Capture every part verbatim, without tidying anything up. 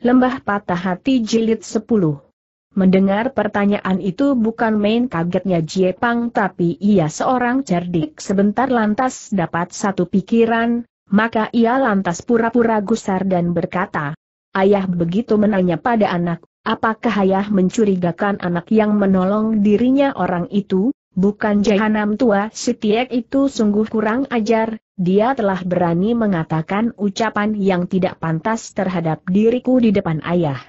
Lembah Patah Hati Jilid sepuluh. Mendengar pertanyaan itu bukan main kagetnya Jie Pang, tapi ia seorang cerdik, sebentar lantas dapat satu pikiran, maka ia lantas pura-pura gusar dan berkata, "Ayah begitu menanya pada anak, apakah ayah mencurigakan anak yang menolong dirinya orang itu? Bukan jahanam tua si Tiek itu sungguh kurang ajar, dia telah berani mengatakan ucapan yang tidak pantas terhadap diriku di depan ayah.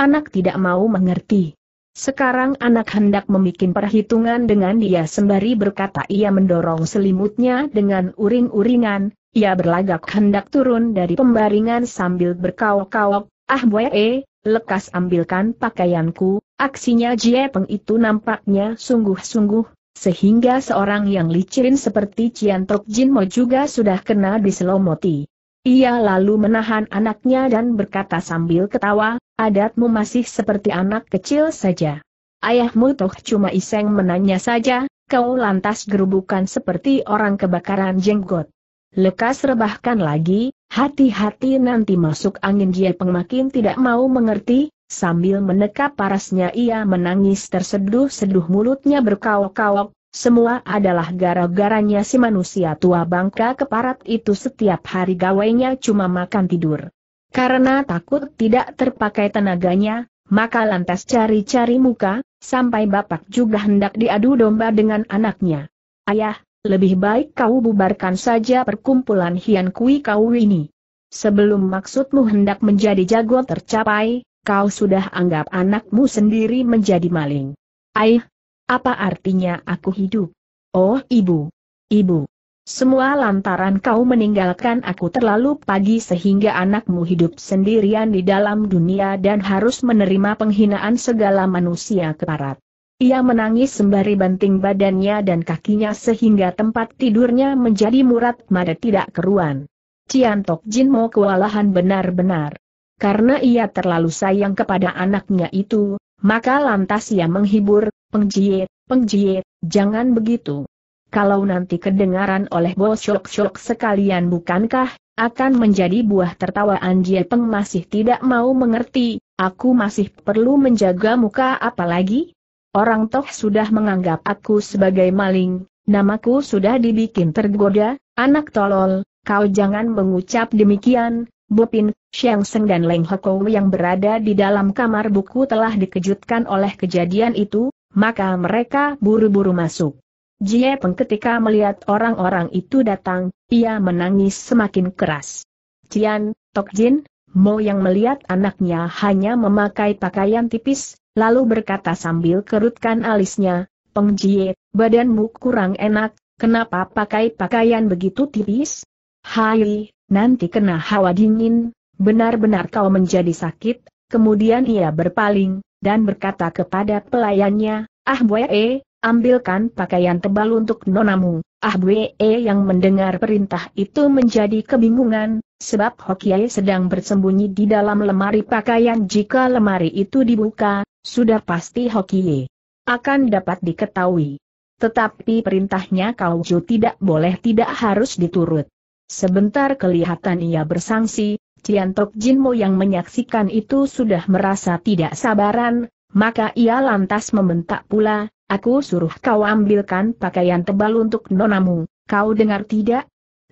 Anak tidak mau mengerti. Sekarang anak hendak membuat perhitungan dengan dia." Sembari berkata ia mendorong selimutnya dengan uring-uringan, ia berlagak hendak turun dari pembaringan sambil berkaok-kaok, "Ah boye, lekas ambilkan pakaianku." Aksinya Jie Peng itu nampaknya sungguh-sungguh, sehingga seorang yang licin seperti Cian Tok Jin Mo juga sudah kena diselomoti. Ia lalu menahan anaknya dan berkata sambil ketawa, "Adatmu masih seperti anak kecil saja. Ayahmu toh cuma iseng menanya saja, kau lantas gerubukan seperti orang kebakaran jenggot. Lekas rebahkan lagi, hati-hati nanti masuk angin." Jie Peng makin tidak mau mengerti. Sambil menekap parasnya ia menangis terseduh-seduh, mulutnya berkaok-kaok, "Semua adalah gara-garanya si manusia tua bangka keparat itu, setiap hari gawainya cuma makan tidur. Karena takut tidak terpakai tenaganya, maka lantas cari-cari muka, sampai bapak juga hendak diadu domba dengan anaknya. Ayah, lebih baik kau bubarkan saja perkumpulan Hian Kui kau ini. Sebelum maksudmu hendak menjadi jago tercapai, kau sudah anggap anakmu sendiri menjadi maling." "Aih, apa artinya aku hidup? Oh ibu, ibu, semua lantaran kau meninggalkan aku terlalu pagi sehingga anakmu hidup sendirian di dalam dunia dan harus menerima penghinaan segala manusia keparat." Ia menangis sembari banting badannya dan kakinya sehingga tempat tidurnya menjadi murat mada tidak keruan. Cian Tok Jin Mo kewalahan benar-benar. Karena ia terlalu sayang kepada anaknya itu, maka lantas ia menghibur, "Pengjie, pengjie, jangan begitu. Kalau nanti kedengaran oleh bos syok-syok sekalian bukankah, akan menjadi buah tertawaan." Jie Peng masih tidak mau mengerti, "Aku masih perlu menjaga muka apalagi? Orang toh sudah menganggap aku sebagai maling, namaku sudah dibikin tergoda." "Anak tolol, kau jangan mengucap demikian." Bopin, Xiang Seng dan Leng Hekou yang berada di dalam kamar buku telah dikejutkan oleh kejadian itu, maka mereka buru-buru masuk. Jie Peng ketika melihat orang-orang itu datang, ia menangis semakin keras. Cian Tok Jin Mo yang melihat anaknya hanya memakai pakaian tipis, lalu berkata sambil kerutkan alisnya, "Peng Jie, badanmu kurang enak, kenapa pakai pakaian begitu tipis? Hai, nanti kena hawa dingin, benar-benar kau menjadi sakit." Kemudian ia berpaling, dan berkata kepada pelayannya, "Ah Bwe, ambilkan pakaian tebal untuk nonamu." Ah Bwe yang mendengar perintah itu menjadi kebingungan, sebab Hokiai sedang bersembunyi di dalam lemari pakaian. Jika lemari itu dibuka, sudah pasti Hokiai akan dapat diketahui. Tetapi perintahnya kau tidak boleh tidak harus diturut. Sebentar kelihatan ia bersangsi. Cian Tok Jin Mo yang menyaksikan itu sudah merasa tidak sabaran, maka ia lantas membentak pula, "Aku suruh kau ambilkan pakaian tebal untuk nonamu, kau dengar tidak?"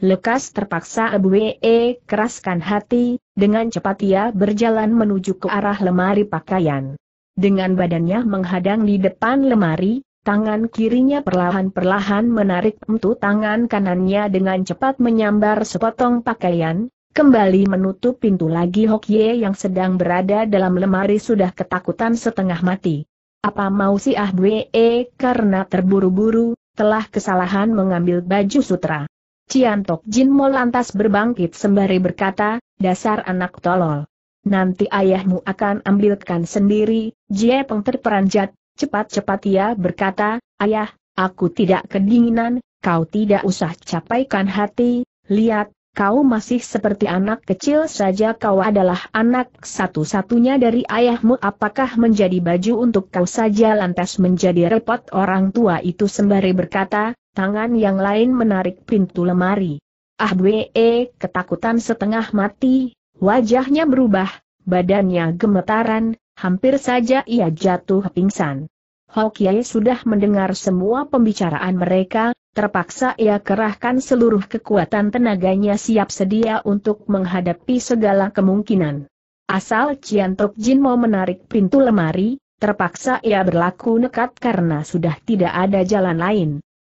Lekas terpaksa Abwe keraskan hati, dengan cepat ia berjalan menuju ke arah lemari pakaian. Dengan badannya menghadang di depan lemari, tangan kirinya perlahan-perlahan menarik emtu tangan kanannya dengan cepat menyambar sepotong pakaian, kembali menutup pintu lagi. Hokie yang sedang berada dalam lemari sudah ketakutan setengah mati. Apa mau si Ah Bwe karena terburu-buru, telah kesalahan mengambil baju sutra. Cian Tok Jin Mo lantas berbangkit sembari berkata, "Dasar anak tolol. Nanti ayahmu akan ambilkan sendiri." Jie Peng terperanjat. Cepat-cepat ia berkata, "Ayah, aku tidak kedinginan, kau tidak usah capaikan hati, lihat, kau masih seperti anak kecil saja. Kau adalah anak satu-satunya dari ayahmu, apakah menjadi baju untuk kau saja lantas menjadi repot orang tua itu?" Sembari berkata, tangan yang lain menarik pintu lemari. Ah Bwe ketakutan setengah mati, wajahnya berubah, badannya gemetaran, hampir saja ia jatuh pingsan. Hokiai sudah mendengar semua pembicaraan mereka, terpaksa ia kerahkan seluruh kekuatan tenaganya siap sedia untuk menghadapi segala kemungkinan. Asal Cian Tok Jin mau menarik pintu lemari, terpaksa ia berlaku nekat karena sudah tidak ada jalan lain.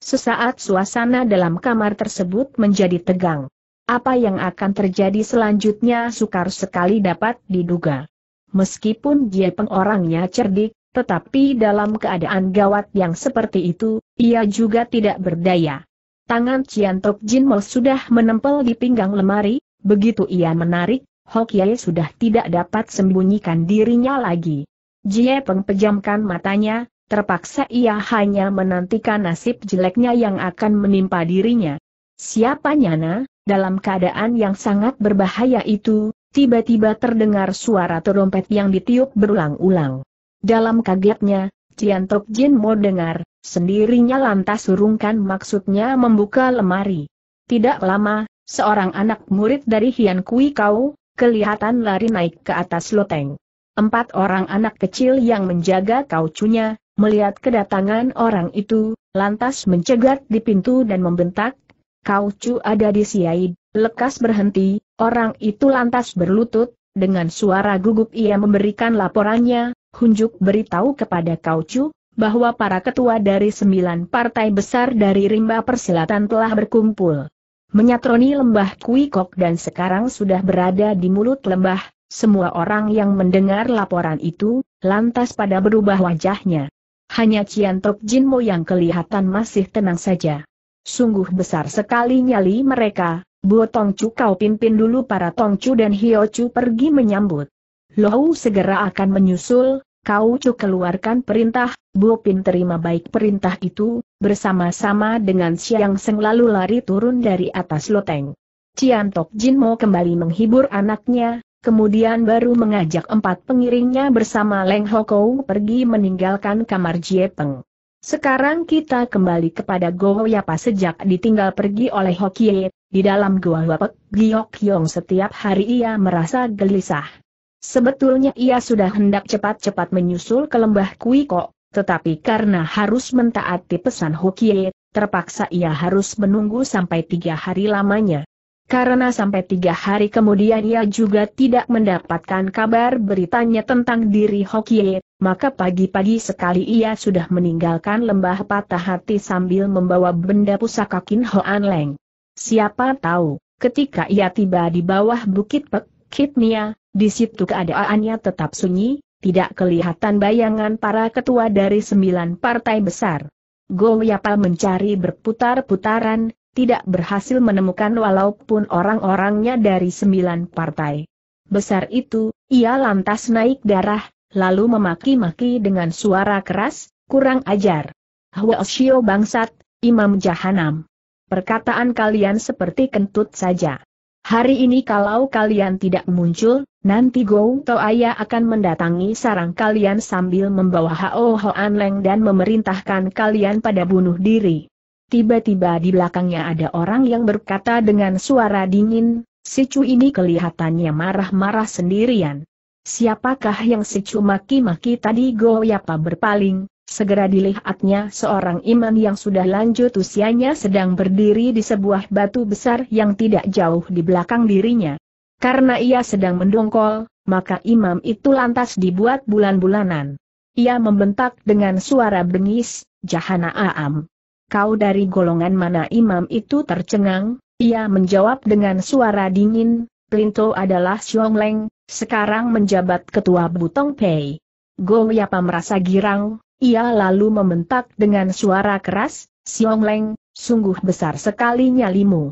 Sesaat suasana dalam kamar tersebut menjadi tegang. Apa yang akan terjadi selanjutnya sukar sekali dapat diduga. Meskipun dia pengorangnya cerdik, tetapi dalam keadaan gawat yang seperti itu, ia juga tidak berdaya. Tangan Cian Tok Jin Mo sudah menempel di pinggang lemari, begitu ia menarik, Hokiai sudah tidak dapat sembunyikan dirinya lagi. Jie Peng pejamkan matanya, terpaksa ia hanya menantikan nasib jeleknya yang akan menimpa dirinya. Siapa nyana, dalam keadaan yang sangat berbahaya itu, tiba-tiba terdengar suara trompet yang ditiup berulang-ulang. Dalam kagetnya, Cian Tok Jin mau dengar, sendirinya lantas urungkan maksudnya membuka lemari. Tidak lama, seorang anak murid dari Hian Kui Kau, kelihatan lari naik ke atas loteng. Empat orang anak kecil yang menjaga kaucunya, melihat kedatangan orang itu, lantas mencegat di pintu dan membentak, "Kaucu ada di Siaid!" Lekas berhenti, orang itu lantas berlutut, dengan suara gugup ia memberikan laporannya, "Hunjuk beritahu kepada Kaucu, bahwa para ketua dari sembilan partai besar dari rimba persilatan telah berkumpul. Menyatroni lembah Kui Kok dan sekarang sudah berada di mulut lembah." Semua orang yang mendengar laporan itu, lantas pada berubah wajahnya. Hanya Cian Tok Jin Mo yang kelihatan masih tenang saja. Sungguh besar sekali nyali mereka. "Bu Tongcu, kau pimpin dulu para Tongcu dan Hiocu pergi menyambut. Lohou segera akan menyusul. Kaucu keluarkan perintah." Bu Pin terima baik perintah itu, bersama-sama dengan Siang Seng lalu lari turun dari atas loteng. Cian Tok Jin Mo kembali menghibur anaknya, kemudian baru mengajak empat pengiringnya bersama Leng Hokou pergi meninggalkan kamar Jie Peng. Sekarang kita kembali kepada Goh Yapa sejak ditinggal pergi oleh Hokiai. Di dalam Goa Wapek Giok Yong setiap hari ia merasa gelisah. Sebetulnya ia sudah hendak cepat-cepat menyusul ke lembah Kui Kok, tetapi karena harus mentaati pesan Hokiai, terpaksa ia harus menunggu sampai tiga hari lamanya. Karena sampai tiga hari kemudian ia juga tidak mendapatkan kabar beritanya tentang diri Hokiai, maka pagi-pagi sekali ia sudah meninggalkan lembah Patah Hati sambil membawa benda pusaka Kin Hoan Leng. Siapa tahu, ketika ia tiba di bawah bukit Pekitnia, di situ keadaannya tetap sunyi, tidak kelihatan bayangan para ketua dari sembilan partai besar. Goh Yapa mencari berputar-putaran, tidak berhasil menemukan walaupun orang-orangnya dari sembilan partai besar itu. Ia lantas naik darah, lalu memaki-maki dengan suara keras, "Kurang ajar. Hwa Shio bangsat, Imam Jahanam. Perkataan kalian seperti kentut saja. Hari ini kalau kalian tidak muncul, nanti Gou Toaya akan mendatangi sarang kalian sambil membawa Hao Hoan Leng dan memerintahkan kalian pada bunuh diri." Tiba-tiba di belakangnya ada orang yang berkata dengan suara dingin, "Si Cu ini kelihatannya marah-marah sendirian. Siapakah yang si Cu maki-maki tadi?" Goh Yapa berpaling. Segera dilihatnya seorang imam yang sudah lanjut usianya sedang berdiri di sebuah batu besar yang tidak jauh di belakang dirinya. Karena ia sedang mendongkol, maka imam itu lantas dibuat bulan-bulanan. Ia membentak dengan suara bengis, "Jahana Aam. Kau dari golongan mana?" Imam itu tercengang, ia menjawab dengan suara dingin, "Plinto adalah Xiong Leng, sekarang menjabat ketua Butong Pei." Goh Yapa merasa girang. Ia lalu membentak dengan suara keras, "Xiong Leng, sungguh besar sekali nyalimu.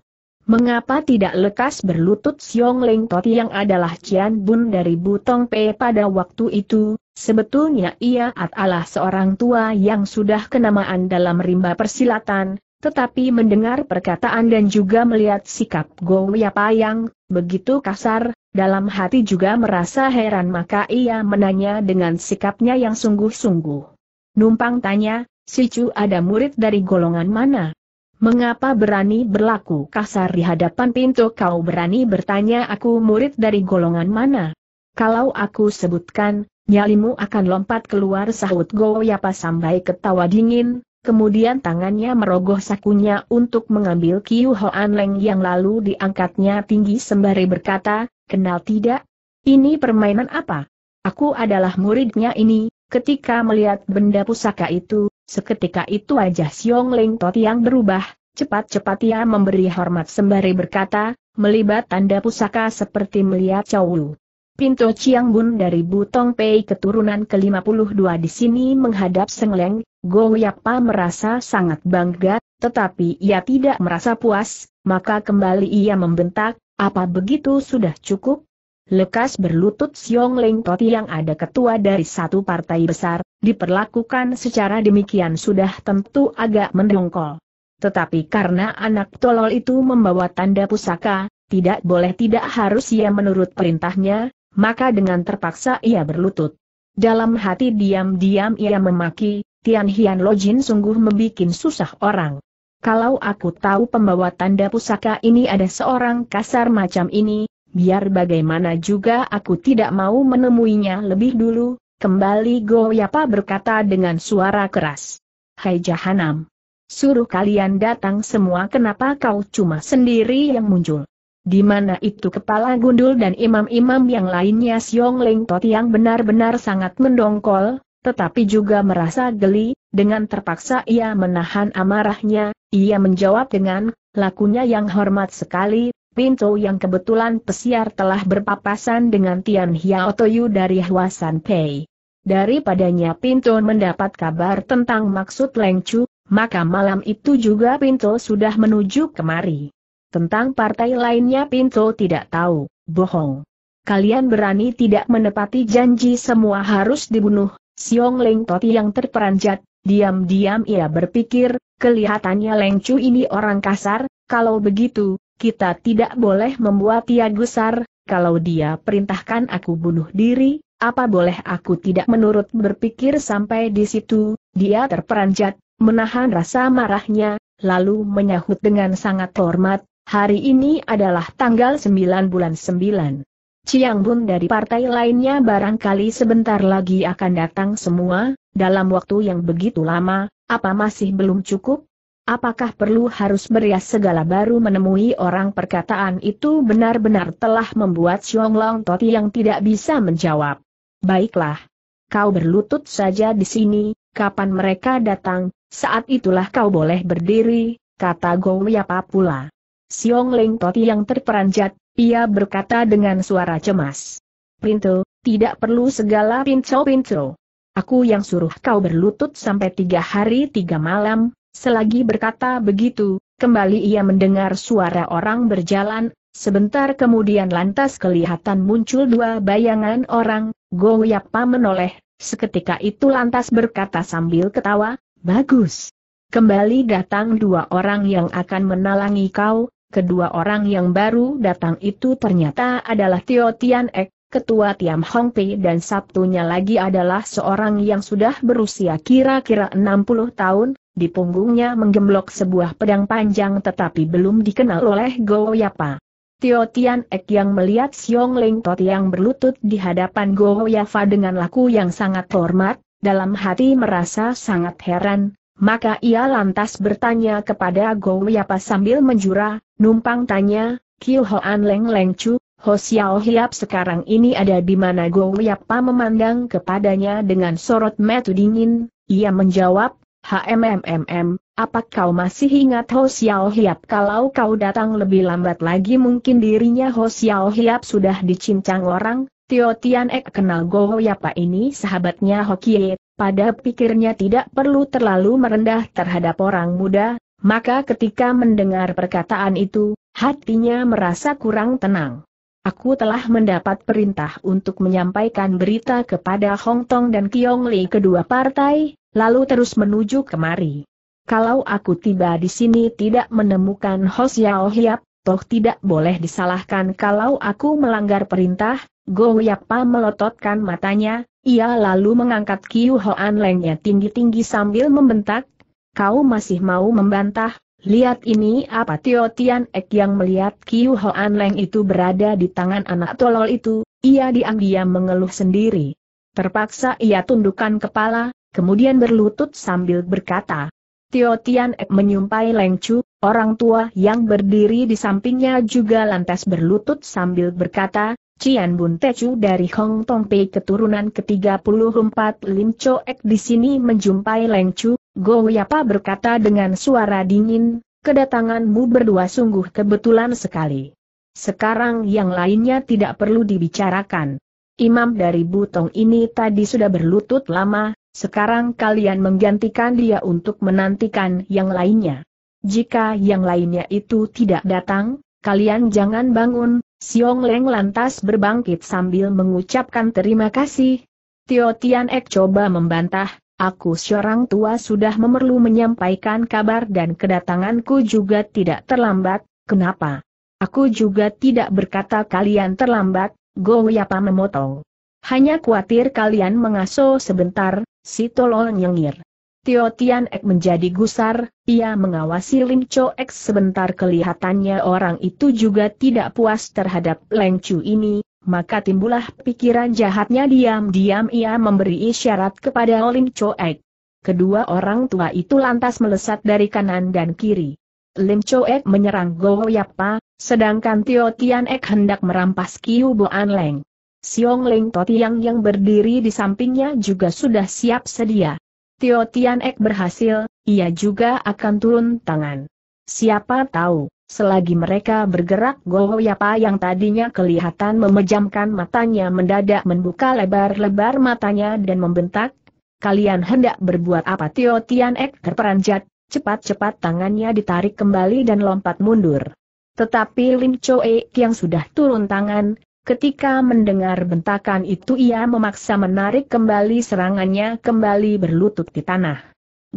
Mengapa tidak lekas berlutut?" Xiong Leng Toti yang adalah Cian Bun dari Butong Pei pada waktu itu, sebetulnya ia adalah seorang tua yang sudah kenamaan dalam rimba persilatan, tetapi mendengar perkataan dan juga melihat sikap Goh Yapa yang begitu kasar, dalam hati juga merasa heran, maka ia menanya dengan sikapnya yang sungguh-sungguh. Numpang tanya, "Si Cu ada murid dari golongan mana? Mengapa berani berlaku kasar di hadapan pintu?" "Kau berani bertanya aku murid dari golongan mana? Kalau aku sebutkan, nyalimu akan lompat keluar, sahut Goyapa sampai ketawa dingin, kemudian tangannya merogoh sakunya untuk mengambil Kiu Hoan Leng yang lalu diangkatnya tinggi sembari berkata, kenal tidak? Ini permainan apa? Aku adalah muridnya ini. Ketika melihat benda pusaka itu, seketika itu wajah Siong Leng Totiang berubah, cepat-cepat ia memberi hormat sembari berkata, melibat tanda pusaka seperti melihat Caulu. Pinto Chiang Bun dari Butong Pei keturunan ke lima puluh dua di sini menghadap Seng Leng. Goyapa merasa sangat bangga, tetapi ia tidak merasa puas, maka kembali ia membentak, apa begitu sudah cukup? Lekas berlutut Siong Leng Toti yang ada ketua dari satu partai besar, diperlakukan secara demikian sudah tentu agak mendongkol. Tetapi karena anak tolol itu membawa tanda pusaka, tidak boleh tidak harus ia menurut perintahnya, maka dengan terpaksa ia berlutut. Dalam hati diam-diam ia memaki, Tian Hian Lo Jin sungguh membikin susah orang. Kalau aku tahu pembawa tanda pusaka ini ada seorang kasar macam ini, biar bagaimana juga aku tidak mau menemuinya lebih dulu, kembali Goyapa berkata dengan suara keras. Hai Jahanam! Suruh kalian datang semua, kenapa kau cuma sendiri yang muncul? Di mana itu kepala gundul dan imam-imam yang lainnya? Siong Leng Toti yang benar-benar sangat mendongkol, tetapi juga merasa geli, dengan terpaksa ia menahan amarahnya, ia menjawab dengan lakunya yang hormat sekali, Pinto yang kebetulan pesiar telah berpapasan dengan Tian Hiao Toyu dari Hwasan Pei. Daripadanya Pinto mendapat kabar tentang maksud Leng Chu, maka malam itu juga Pinto sudah menuju kemari. Tentang partai lainnya Pinto tidak tahu, bohong. Kalian berani tidak menepati janji, semua harus dibunuh. Siong Leng Toti yang terperanjat, diam-diam ia berpikir, kelihatannya Leng Chu ini orang kasar, kalau begitu, kita tidak boleh membuat ia gusar, kalau dia perintahkan aku bunuh diri, apa boleh aku tidak menurut? Berpikir sampai di situ, dia terperanjat, menahan rasa marahnya, lalu menyahut dengan sangat hormat, hari ini adalah tanggal sembilan bulan sembilan. Chiang Bun dari partai lainnya barangkali sebentar lagi akan datang semua, dalam waktu yang begitu lama, apa masih belum cukup? Apakah perlu harus berias segala baru menemui orang? Perkataan itu benar-benar telah membuat Siong Leng Toti yang tidak bisa menjawab. Baiklah. Kau berlutut saja di sini, kapan mereka datang, saat itulah kau boleh berdiri, kata Goyapa pula. Siong Leng Toti yang terperanjat, ia berkata dengan suara cemas. Pinto, tidak perlu segala pinco-pinco. Aku yang suruh kau berlutut sampai tiga hari tiga malam. Selagi berkata begitu, kembali ia mendengar suara orang berjalan, sebentar kemudian lantas kelihatan muncul dua bayangan orang. Goyapa menoleh, seketika itu lantas berkata sambil ketawa, bagus. Kembali datang dua orang yang akan menalangi kau. Kedua orang yang baru datang itu ternyata adalah Tio Tian Ek, ketua Tiam Hong Pei, dan satunya lagi adalah seorang yang sudah berusia kira-kira enam puluh tahun, di punggungnya menggemblok sebuah pedang panjang tetapi belum dikenal oleh Goyapa. Tio Tian Ek yang melihat Siong Leng Toti yang berlutut di hadapan Goyapa dengan laku yang sangat hormat, dalam hati merasa sangat heran. Maka ia lantas bertanya kepada Goyapa sambil menjura, numpang tanya, Kiu Hoan Leng Leng Chu, Ho Xiao Hiap sekarang ini ada di mana? Goyapa memandang kepadanya dengan sorot mata dingin, ia menjawab, HMMMM, apa kau masih ingat Ho Xiao Hiap? Kalau kau datang lebih lambat lagi mungkin dirinya Ho Xiao Hiap sudah dicincang orang. Tio Tian Ek kenal Goyapa ini sahabatnya Hokie. Pada pikirnya tidak perlu terlalu merendah terhadap orang muda, maka ketika mendengar perkataan itu, hatinya merasa kurang tenang. Aku telah mendapat perintah untuk menyampaikan berita kepada Hong Tong dan Kiong Li, kedua partai, lalu terus menuju kemari. Kalau aku tiba di sini tidak menemukan Ho Xiao Hiap, toh tidak boleh disalahkan kalau aku melanggar perintah. Goyapa melototkan matanya. Ia lalu mengangkat Kiu Hoan Lengnya tinggi-tinggi sambil membentak, kau masih mau membantah, lihat ini apa? Tio Tian Ek yang melihat Kiu Hoan Leng itu berada di tangan anak tolol itu, Ia diam-diam mengeluh sendiri. Terpaksa ia tundukkan kepala, kemudian berlutut sambil berkata, Tio Tian Ek menyumpai Leng Chu, orang tua yang berdiri di sampingnya juga lantas berlutut sambil berkata, Cian Bun Te Chu dari Hong Tong Pei keturunan ke tiga puluh empat Lim Cho Ek di sini menjumpai Leng Chu, Go Yapa berkata dengan suara dingin, kedatanganmu berdua sungguh kebetulan sekali. Sekarang yang lainnya tidak perlu dibicarakan. Imam dari Butong ini tadi sudah berlutut lama. Sekarang kalian menggantikan dia untuk menantikan yang lainnya. Jika yang lainnya itu tidak datang, kalian jangan bangun. Siong Leng lantas berbangkit sambil mengucapkan terima kasih. Tio Tian Ek coba membantah, aku seorang tua sudah memerlu menyampaikan kabar dan kedatanganku juga tidak terlambat, kenapa? Aku juga tidak berkata kalian terlambat, Go Yapa memotong. Hanya khawatir kalian mengaso sebentar, si tolong nyengir. Tio Tian Ek menjadi gusar, ia mengawasi Lim Cho Ek sebentar, kelihatannya orang itu juga tidak puas terhadap Leng Chu ini, maka timbullah pikiran jahatnya, diam-diam ia memberi isyarat kepada Lim Cho Ek. Kedua orang tua itu lantas melesat dari kanan dan kiri. Lim Cho Ek menyerang Go Yapa, sedangkan Tio Tian Ek hendak merampas Kiu Boan Leng. Siong Leng Totiang yang berdiri di sampingnya juga sudah siap sedia. Tio Tian Ek berhasil, ia juga akan turun tangan. Siapa tahu, selagi mereka bergerak, Go Yapa yang tadinya kelihatan memejamkan matanya mendadak membuka lebar-lebar matanya dan membentak, kalian hendak berbuat apa? Tio Tian Ek terperanjat, cepat-cepat tangannya ditarik kembali dan lompat mundur. Tetapi Lim Cho Ek yang sudah turun tangan, ketika mendengar bentakan itu ia memaksa menarik kembali serangannya, kembali berlutut di tanah.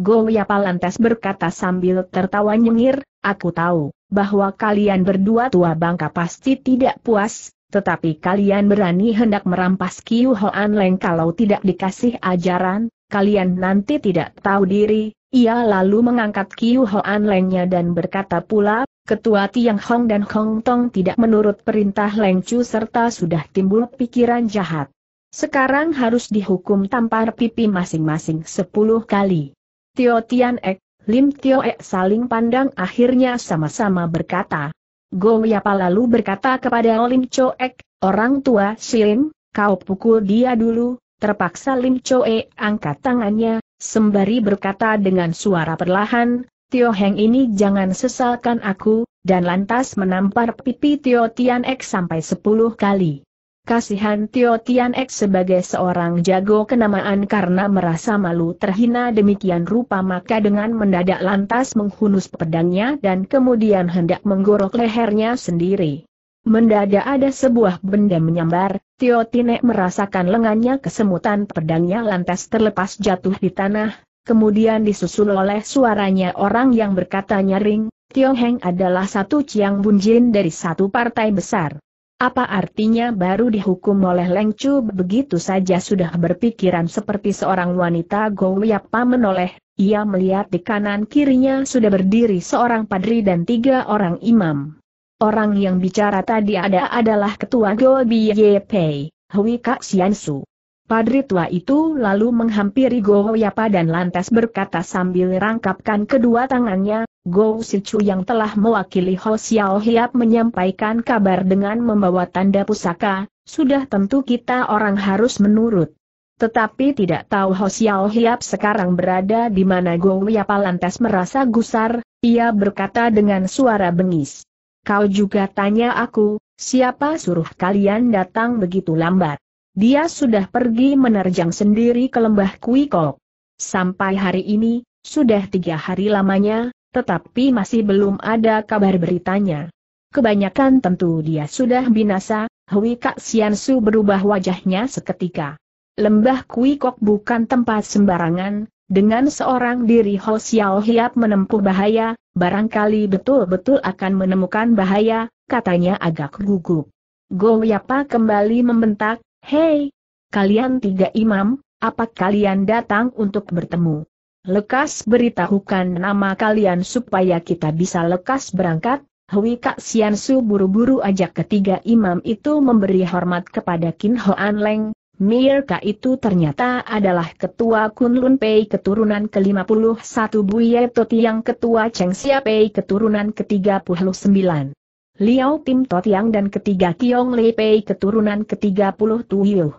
Go Yapa lantas berkata sambil tertawa nyengir, aku tahu bahwa kalian berdua tua bangka pasti tidak puas, tetapi kalian berani hendak merampas Kiu Hoan Leng, kalau tidak dikasih ajaran, kalian nanti tidak tahu diri. Ia lalu mengangkat Kiu Hoan Lengnya dan berkata pula, Ketua Tiang Hong dan Hong Tong tidak menurut perintah Leng Chu serta sudah timbul pikiran jahat. Sekarang harus dihukum tampar pipi masing-masing sepuluh kali. Tio Tian Ek, Lim Tio Ek saling pandang, akhirnya sama-sama berkata. Go Yapa lalu berkata kepada Lim Cho Ek, orang tua si Lim, kau pukul dia dulu. Terpaksa Lim Cho Ek angkat tangannya, sembari berkata dengan suara perlahan, Tio Heng ini jangan sesalkan aku, dan lantas menampar pipi Tio Tian Ek sampai sepuluh kali. Kasihan Tio Tian Ek sebagai seorang jago kenamaan, karena merasa malu terhina demikian rupa maka dengan mendadak lantas menghunus pedangnya dan kemudian hendak menggorok lehernya sendiri. Mendadak ada sebuah benda menyambar, Tio Tian Ek merasakan lengannya kesemutan, pedangnya lantas terlepas jatuh di tanah. Kemudian disusul oleh suaranya orang yang berkata nyaring, Tio Heng adalah satu Chiang Bun Jin dari satu partai besar. Apa artinya baru dihukum oleh Leng Chu begitu saja sudah berpikiran seperti seorang wanita? Go Yapa menoleh, ia melihat di kanan kirinya sudah berdiri seorang padri dan tiga orang imam. Orang yang bicara tadi ada adalah ketua Go Biye Pei, Hui Kak Sian Su. Padri tua itu lalu menghampiri Go Yapa dan lantas berkata sambil rangkapkan kedua tangannya, Go Sichu yang telah mewakili Ho Xiao Hiap menyampaikan kabar dengan membawa tanda pusaka, sudah tentu kita orang harus menurut. Tetapi tidak tahu Ho Xiao Hiap sekarang berada di mana. Go Yapa lantas merasa gusar, ia berkata dengan suara bengis. Kau juga tanya aku, siapa suruh kalian datang begitu lambat? Dia sudah pergi menerjang sendiri ke lembah Kui Kok. Sampai hari ini, sudah tiga hari lamanya, tetapi masih belum ada kabar beritanya. Kebanyakan tentu dia sudah binasa. Hui Kak Sian Su berubah wajahnya seketika. Lembah Kui Kok bukan tempat sembarangan, dengan seorang diri Ho Xiao Hiap menempuh bahaya, barangkali betul-betul akan menemukan bahaya, katanya agak gugup. Go Yapa kembali membentak, Hei, kalian tiga imam, apa kalian datang untuk bertemu? Lekas beritahukan nama kalian supaya kita bisa lekas berangkat. Hui Kak Sian Su buru-buru ajak ketiga imam itu memberi hormat kepada Qin Hoan Leng. Mirka itu ternyata adalah ketua Kunlun Pei keturunan ke lima puluh satu Buye Totiang, ketua Cheng Sia Pei keturunan ke tiga puluh sembilan. Liao Tim Totiang dan ketiga Kiong Li Pei keturunan ke tiga puluh tujuh.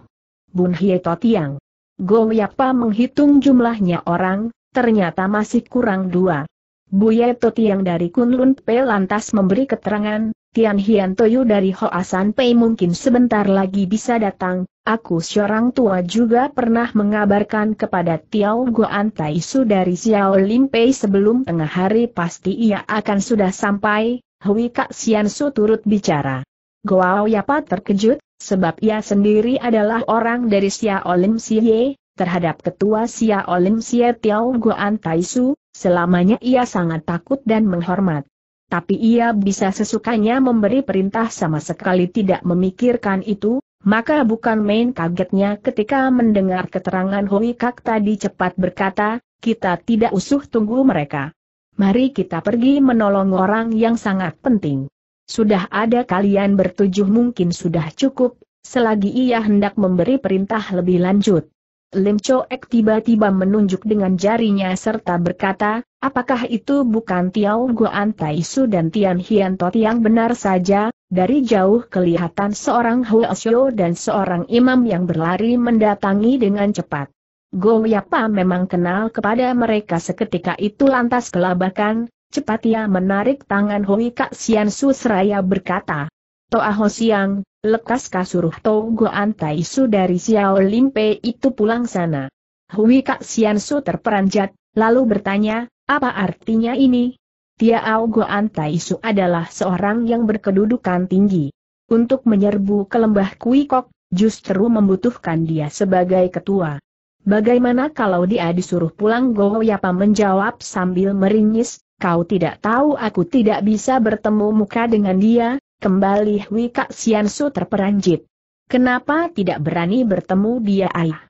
Bun Hie Totiang. Go Yapa menghitung jumlahnya orang, ternyata masih kurang dua. Buye Totiang dari Kunlun Pei lantas memberi keterangan, Tian Hian Toyo dari Hoasan Pei mungkin sebentar lagi bisa datang. Aku seorang tua juga pernah mengabarkan kepada Tiao Guan Tai Su dari Xiao Lim Pei sebelum tengah hari pasti ia akan sudah sampai. Hui Kak Sian Su turut bicara. Goao Yapa terkejut, sebab ia sendiri adalah orang dari Xiao Lim Siye. Terhadap ketua Xiao Lim Siye Tiao Guan Tai Su, selamanya ia sangat takut dan menghormat. Tapi ia bisa sesukanya memberi perintah sama sekali tidak memikirkan itu. Maka bukan main kagetnya ketika mendengar keterangan Hui Kak tadi, cepat berkata, kita tidak usah tunggu mereka. Mari kita pergi menolong orang yang sangat penting. Sudah ada kalian bertujuh mungkin sudah cukup, selagi ia hendak memberi perintah lebih lanjut. Lim Choek tiba-tiba menunjuk dengan jarinya serta berkata, apakah itu bukan Tiao Guan Tai Su dan Tian Hian Totiang? Benar saja. Dari jauh kelihatan seorang Huasyo dan seorang imam yang berlari mendatangi dengan cepat. Go Yapa memang kenal kepada mereka. Seketika itu lantas kelabakan, cepat ia menarik tangan Hui Kak Sian Su seraya berkata, Toa Ho Siang, lekas kasuruh Tau Guan Tai Su dari Xiao Lim Pei itu pulang sana. Hui Kak Sian Su terperanjat, lalu bertanya, apa artinya ini? Tiao Guan Tai Su adalah seorang yang berkedudukan tinggi. Untuk menyerbu ke lembah Kui Kok, justru membutuhkan dia sebagai ketua. Bagaimana kalau dia disuruh pulang? Go Yapa menjawab sambil meringis, kau tidak tahu aku tidak bisa bertemu muka dengan dia. Kembali Hui Kak Sian Su terperanjit. Kenapa tidak berani bertemu dia? Ayah,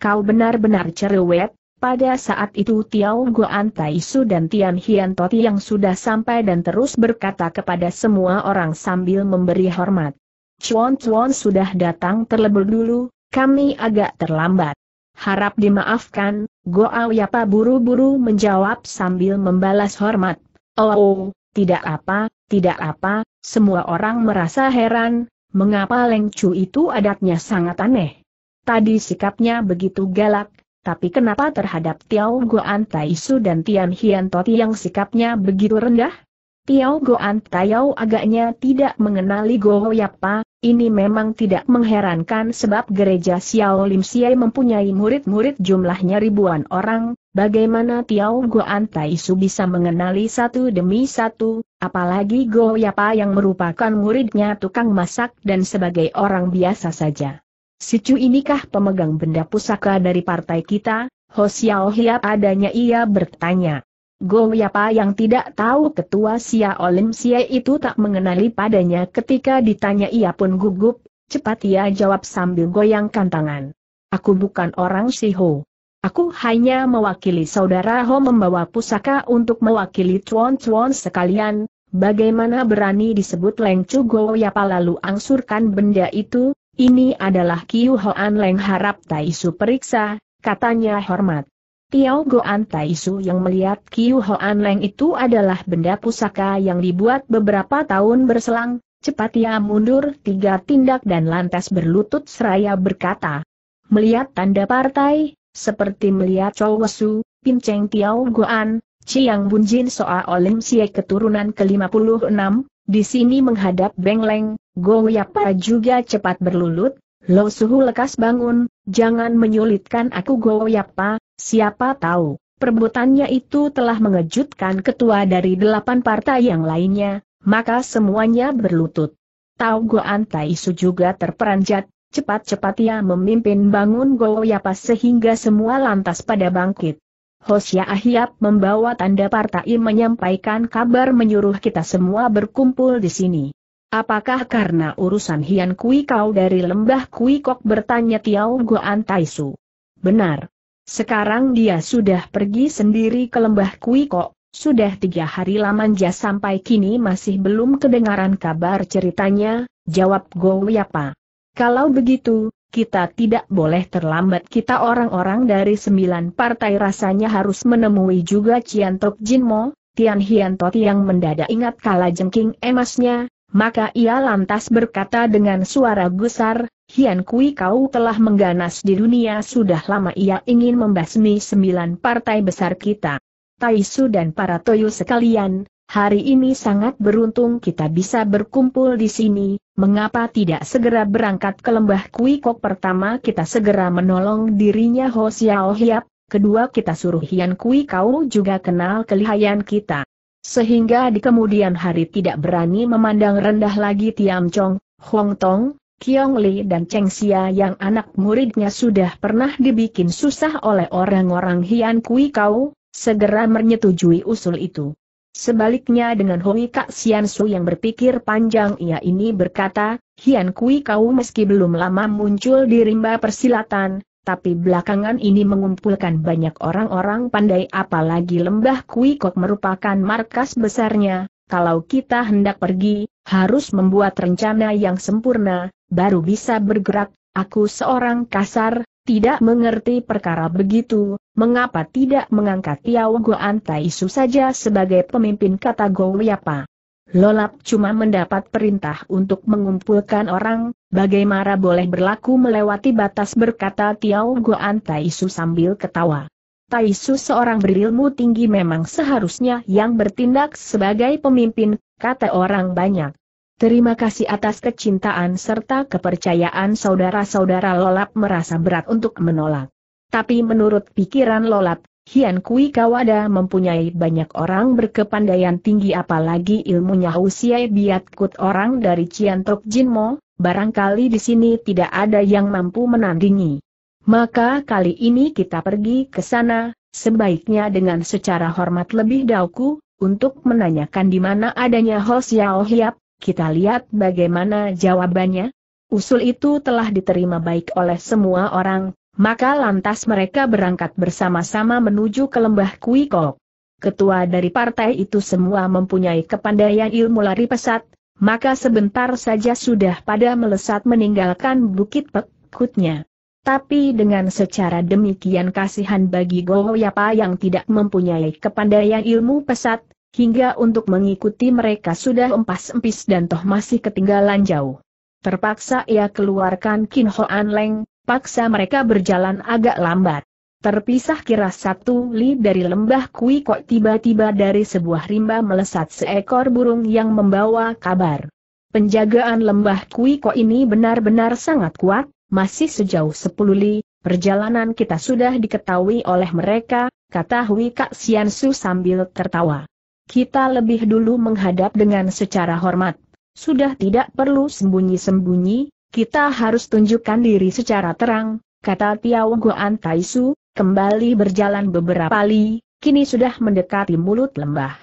kau benar-benar cerewet. Pada saat itu Tiao Guan Tai Su dan Tian Hian Totiang sudah sampai dan terus berkata kepada semua orang sambil memberi hormat. Chuan Chuan sudah datang terlebih dulu, kami agak terlambat. Harap dimaafkan. Goao Yapa buru-buru menjawab sambil membalas hormat. Oh, oh, tidak apa, tidak apa. Semua orang merasa heran, mengapa Leng Chu itu adatnya sangat aneh. Tadi sikapnya begitu galak. Tapi kenapa terhadap Tiao Guan Tai Su dan Tian Hian Totiang sikapnya begitu rendah? Tiao Guan Taiao agaknya tidak mengenali Go Yapa. Ini memang tidak mengherankan sebab gereja Xiao Lim Siai mempunyai murid-murid jumlahnya ribuan orang. Bagaimana Tiao Guan Tai Su bisa mengenali satu demi satu, apalagi Go Yapa yang merupakan muridnya tukang masak dan sebagai orang biasa saja. Si Cu inikah pemegang benda pusaka dari partai kita? Ho Xiao Hiap adanya, ia bertanya. Go Yapa yang tidak tahu ketua Xiao Lim Siai itu tak mengenali padanya. Ketika ditanya ia pun gugup, cepat ia jawab sambil goyangkan tangan. Aku bukan orang Si Ho. Aku hanya mewakili saudara Ho membawa pusaka untuk mewakili cuan-cuan sekalian. Bagaimana berani disebut Leng Chu? Go Yapa lalu angsurkan benda itu. Ini adalah Kiu Hoan Leng, harap Tai Su periksa, katanya hormat. Tiao Guan Tai Su yang melihat Kiu Hoan Leng itu adalah benda pusaka yang dibuat beberapa tahun berselang, cepat ia mundur tiga tindak dan lantas berlutut seraya berkata. Melihat tanda partai, seperti melihat Chow Su, Pinceng Tiao Guan, Chiang Bunjin Soa Olim Siek keturunan ke lima puluh enam, di sini menghadap Beng Leng. Go Yapa juga cepat berlulut, Lo Suhu lekas bangun, jangan menyulitkan aku Go Yapa, siapa tahu, perbuatannya itu telah mengejutkan ketua dari delapan partai yang lainnya, maka semuanya berlutut. Tao Guan Tai Su juga terperanjat, cepat-cepat ia memimpin bangun Go Yapa sehingga semua lantas pada bangkit. Ho Xiao Hiap membawa tanda partai menyampaikan kabar menyuruh kita semua berkumpul di sini. Apakah karena urusan Hian Kui Kau dari lembah Kui Kok? bertanya Tiao Guan Tai Su. Benar. Sekarang dia sudah pergi sendiri ke lembah Kui Kok, Sudah tiga hari Lamanja sampai kini masih belum kedengaran kabar ceritanya, jawab Goyapa. Kalau begitu, kita tidak boleh terlambat. Kita orang-orang dari sembilan partai rasanya harus menemui juga Ciantok Jinmo. Tian Hiantot yang mendadak ingat kala jengking emasnya, maka ia lantas berkata dengan suara gusar, Hian Kui kau telah mengganas di dunia sudah lama. Ia ingin membasmi sembilan partai besar kita. Taisu dan para toyu sekalian, hari ini sangat beruntung kita bisa berkumpul di sini, mengapa tidak segera berangkat ke lembah Kui Kok? Pertama kita segera menolong dirinya Ho Xiao Hiap, kedua kita suruh Hian Kui kau juga kenal kelihayan kita. Sehingga di kemudian hari tidak berani memandang rendah lagi Tiam Chong, Hong Tong, Kiong Li dan Cheng Xia yang anak muridnya sudah pernah dibikin susah oleh orang-orang Hian Kui kau, segera menyetujui usul itu. Sebaliknya dengan Hui Kak Sian Su yang berpikir panjang, ia ini berkata, Hian Kui kau meski belum lama muncul di rimba persilatan, tapi belakangan ini mengumpulkan banyak orang-orang pandai, apalagi lembah Kui Kok merupakan markas besarnya. Kalau kita hendak pergi, harus membuat rencana yang sempurna, baru bisa bergerak. Aku seorang kasar, tidak mengerti perkara begitu, mengapa tidak mengangkat Tiao Goan Taisu saja sebagai pemimpin, kata Goyapa. Lolap cuma mendapat perintah untuk mengumpulkan orang, bagaimana boleh berlaku melewati batas, berkata Tiao Goan Taisu sambil ketawa. Taisu seorang berilmu tinggi memang seharusnya yang bertindak sebagai pemimpin, kata orang banyak. Terima kasih atas kecintaan serta kepercayaan saudara-saudara. Lolap merasa berat untuk menolak. Tapi menurut pikiran Lolap, Hian Kui Kawada mempunyai banyak orang berkepandaian tinggi, apalagi ilmunya usia biatkut orang dari Ciantok Jinmo, barangkali di sini tidak ada yang mampu menandingi. Maka kali ini kita pergi ke sana, sebaiknya dengan secara hormat lebih dahulu, untuk menanyakan di mana adanya Ho Xiao Hiap. Kita lihat bagaimana jawabannya. Usul itu telah diterima baik oleh semua orang, maka lantas mereka berangkat bersama-sama menuju ke lembah Kui Kok. Ketua dari partai itu semua mempunyai kepandaian ilmu lari pesat, maka sebentar saja sudah pada melesat meninggalkan bukit pekutnya. Tapi dengan secara demikian kasihan bagi Goyapa yang tidak mempunyai kepandaian ilmu pesat, hingga untuk mengikuti mereka sudah empas-empis dan toh masih ketinggalan jauh. Terpaksa ia keluarkan Kin Hoan Leng, paksa mereka berjalan agak lambat. Terpisah kira satu li dari lembah Kui Kok, tiba-tiba dari sebuah rimba melesat seekor burung yang membawa kabar. Penjagaan lembah Kui Kok ini benar-benar sangat kuat, masih sejauh sepuluh li, perjalanan kita sudah diketahui oleh mereka, kata Hui Kak Sian Su sambil tertawa. Kita lebih dulu menghadap dengan secara hormat. Sudah tidak perlu sembunyi-sembunyi, kita harus tunjukkan diri secara terang, kata Tiao Goan Taisu, kembali berjalan beberapa li, kini sudah mendekati mulut lembah.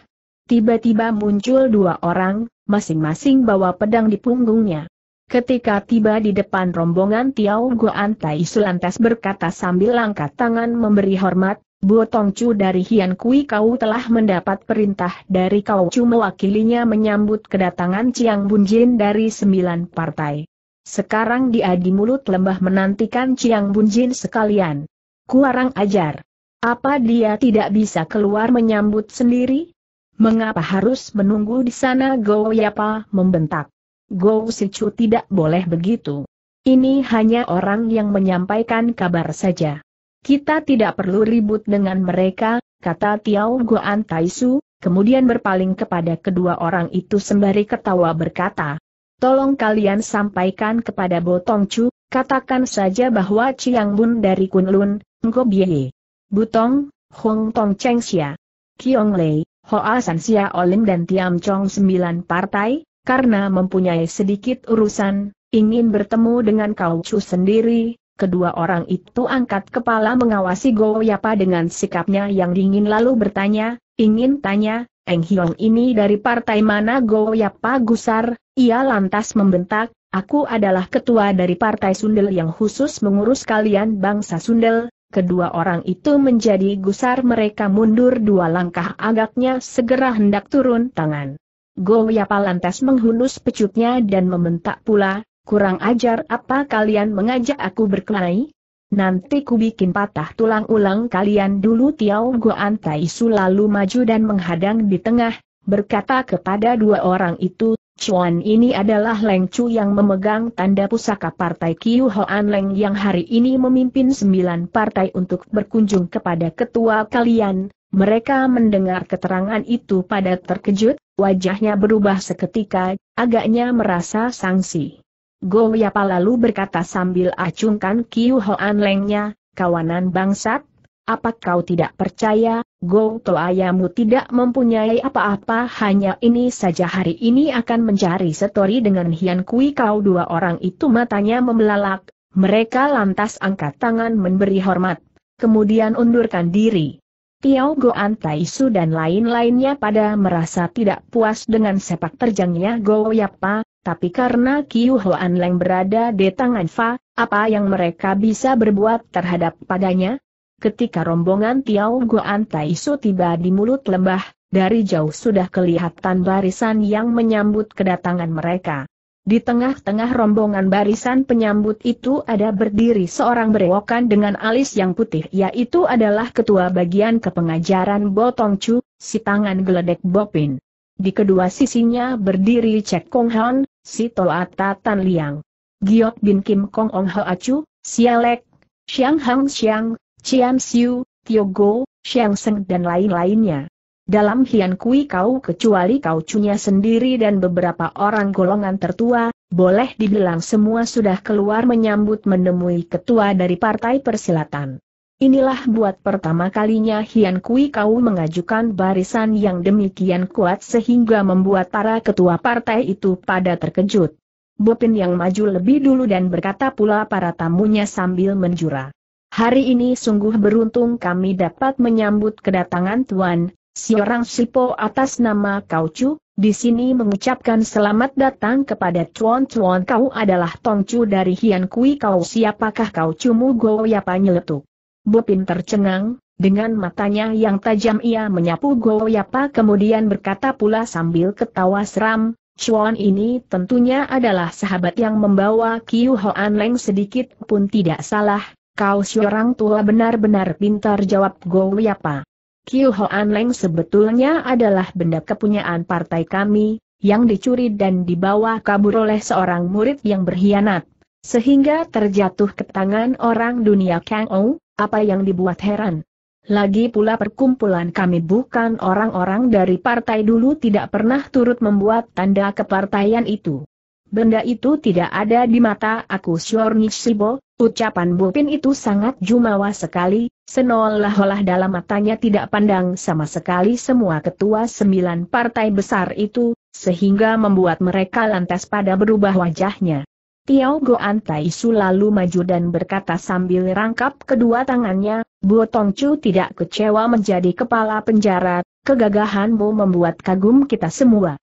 Tiba-tiba muncul dua orang, masing-masing bawa pedang di punggungnya. Ketika tiba di depan rombongan Tiao Goan Taisu lantas berkata sambil angkat tangan memberi hormat, Bu Tongcu dari Hian Kui kau telah mendapat perintah dari kau Chu mewakilinya menyambut kedatangan Chiang Bunjin dari sembilan partai. Sekarang dia di mulut lembah menantikan Chiang Bunjin sekalian. Kurang ajar. Apa dia tidak bisa keluar menyambut sendiri? Mengapa harus menunggu di sana? Goyapa membentak. Go Si Chu tidak boleh begitu. Ini hanya orang yang menyampaikan kabar saja. Kita tidak perlu ribut dengan mereka, kata Tiao Goan Taisu, kemudian berpaling kepada kedua orang itu sembari ketawa berkata, tolong kalian sampaikan kepada Bu Tongcu, katakan saja bahwa Chiang Bun dari Kunlun, Ngo Biye, Butong, Hong Tong Cheng Xia, Kiong Lei, Hoa San Xia Olim dan Tiam Chong sembilan partai, karena mempunyai sedikit urusan, ingin bertemu dengan Kau Chu sendiri. Kedua orang itu angkat kepala mengawasi Goyapa dengan sikapnya yang dingin lalu bertanya, ingin tanya, Eng Hiong ini dari partai mana? Goyapa gusar, ia lantas membentak, aku adalah ketua dari partai Sundel yang khusus mengurus kalian bangsa Sundel, Kedua orang itu menjadi gusar, mereka mundur dua langkah, agaknya segera hendak turun tangan. Goyapa lantas menghunus pecutnya dan membentak pula, "Kurang ajar, apa kalian mengajak aku berkelahi? Nanti ku bikin patah tulang ulang kalian dulu!" Tiao Goan Taisu lalu maju dan menghadang di tengah, berkata kepada dua orang itu, "Cuan ini adalah Leng Chu yang memegang tanda pusaka partai Kiu Hoan Leng yang hari ini memimpin sembilan partai untuk berkunjung kepada ketua kalian." Mereka mendengar keterangan itu pada terkejut, wajahnya berubah seketika, agaknya merasa sangsi. Goyapa lalu berkata sambil acungkan Kiu Hoan Lengnya, "Kawanan bangsat, apa kau tidak percaya, Go Toayamu tidak mempunyai apa-apa, hanya ini saja hari ini akan mencari setori dengan Hian Kui kau." Dua orang itu matanya membelalak, mereka lantas angkat tangan memberi hormat, kemudian undurkan diri. Tiao Goan Taisu dan lain-lainnya pada merasa tidak puas dengan sepak terjangnya Goyapa, tapi karena Kiu Hoan Leng berada di tangan Fa, apa yang mereka bisa berbuat terhadap padanya? Ketika rombongan Tiao Goan Taisu tiba di mulut lembah, dari jauh sudah kelihatan barisan yang menyambut kedatangan mereka. Di tengah-tengah rombongan barisan penyambut itu ada berdiri seorang berewokan dengan alis yang putih, yaitu adalah ketua bagian kepengajaran Bo Tong Chu, si tangan geledek Bo Pin. Di kedua sisinya berdiri Cek Kong Han, si Toata Tan Liang, Giok Bin Kim Kong Ong Hoa Chu, Sialek, Siang Hang Siang, Cian Siu, Tiogo, Xiang Seng dan lain-lainnya. Dalam Hian Kui kau kecuali kau cunya sendiri dan beberapa orang golongan tertua, boleh dibilang semua sudah keluar menyambut menemui ketua dari Partai Persilatan. Inilah buat pertama kalinya Hian Kui kau mengajukan barisan yang demikian kuat sehingga membuat para ketua partai itu pada terkejut. Bo Pin yang maju lebih dulu dan berkata pula para tamunya sambil menjura, "Hari ini sungguh beruntung kami dapat menyambut kedatangan Tuan, si orang Sipo atas nama Kau Chu, di sini mengucapkan selamat datang kepada Tuan. Tuan kau adalah Tong Chu dari Hian Kui kau, siapakah Kau Chu mu?" Goyapa nyeletuk. Bo Pin tercengang, dengan matanya yang tajam ia menyapu Goyapa kemudian berkata pula sambil ketawa seram, "Cuan ini tentunya adalah sahabat yang membawa Kiu Hoan Leng, sedikit pun tidak salah. Kau si orang tua benar-benar pintar," jawab Goyapa. "Kiu Hoan Leng sebetulnya adalah benda kepunyaan partai kami, yang dicuri dan dibawa kabur oleh seorang murid yang berkhianat, sehingga terjatuh ke tangan orang dunia Kang Ou, apa yang dibuat heran. Lagi pula perkumpulan kami bukan orang-orang dari partai, dulu tidak pernah turut membuat tanda kepartaian itu. Benda itu tidak ada di mata aku Sior Nisibo." Ucapan Bo Pin itu sangat jumawa sekali, seolah-olah dalam matanya tidak pandang sama sekali semua ketua sembilan partai besar itu, sehingga membuat mereka lantas pada berubah wajahnya. Tiao Goan Taisu lalu maju dan berkata sambil rangkap kedua tangannya, "Bo Tong Chu tidak kecewa menjadi kepala penjara, kegagahanmu membuat kagum kita semua.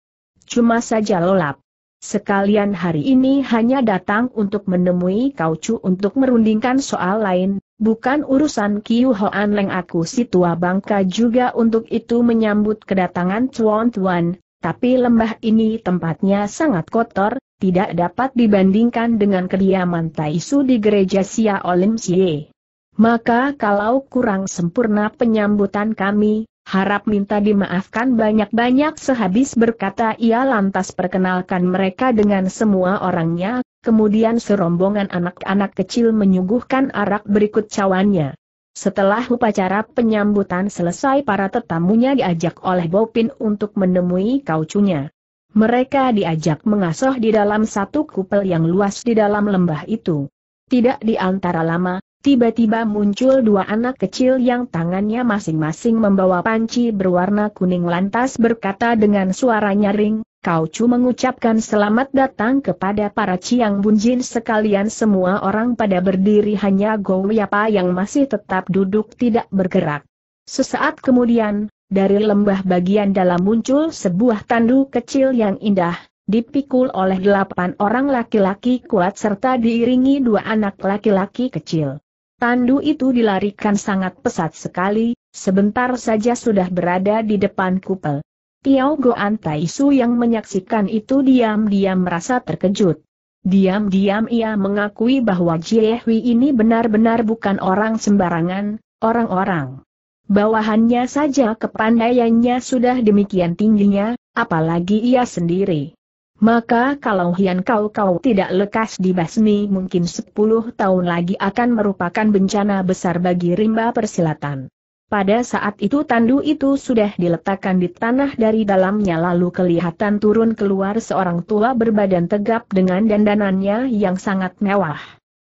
Cuma saja lolap. Sekalian hari ini hanya datang untuk menemui Kau Chu untuk merundingkan soal lain, bukan urusan Kiu Hoan Leng. Aku si tua bangka juga untuk itu menyambut kedatangan Tuan-tuan, tapi lembah ini tempatnya sangat kotor, tidak dapat dibandingkan dengan kediaman Taisu di gereja Sia Olim Sie. Maka kalau kurang sempurna penyambutan kami, harap minta dimaafkan banyak-banyak." Sehabis berkata ia lantas perkenalkan mereka dengan semua orangnya, kemudian serombongan anak-anak kecil menyuguhkan arak berikut cawannya. Setelah upacara penyambutan selesai, para tetamunya diajak oleh Bo Pin untuk menemui Kau Chu-nya. Mereka diajak mengasoh di dalam satu kupel yang luas di dalam lembah itu. Tidak di antara lama, tiba-tiba muncul dua anak kecil yang tangannya masing-masing membawa panci berwarna kuning, lantas berkata dengan suara nyaring, "Kau Chu mengucapkan selamat datang kepada para Ciang Bunjin sekalian." Semua orang pada berdiri, hanya Goyapa yang masih tetap duduk tidak bergerak. Sesaat kemudian, dari lembah bagian dalam muncul sebuah tandu kecil yang indah, dipikul oleh delapan orang laki-laki kuat serta diiringi dua anak laki-laki kecil. Tandu itu dilarikan sangat pesat sekali, sebentar saja sudah berada di depan kupel. Tiao Goan Taisu yang menyaksikan itu diam-diam merasa terkejut. Diam-diam ia mengakui bahwa Jie Hui ini benar-benar bukan orang sembarangan, orang-orang bawahannya saja kepandaiannya sudah demikian tingginya, apalagi ia sendiri. Maka kalau Hian Kau Kau tidak lekas dibasmi mungkin sepuluh tahun lagi akan merupakan bencana besar bagi rimba persilatan. Pada saat itu tandu itu sudah diletakkan di tanah dari dalamnya lalu kelihatan turun keluar seorang tua berbadan tegap dengan dandanannya yang sangat mewah.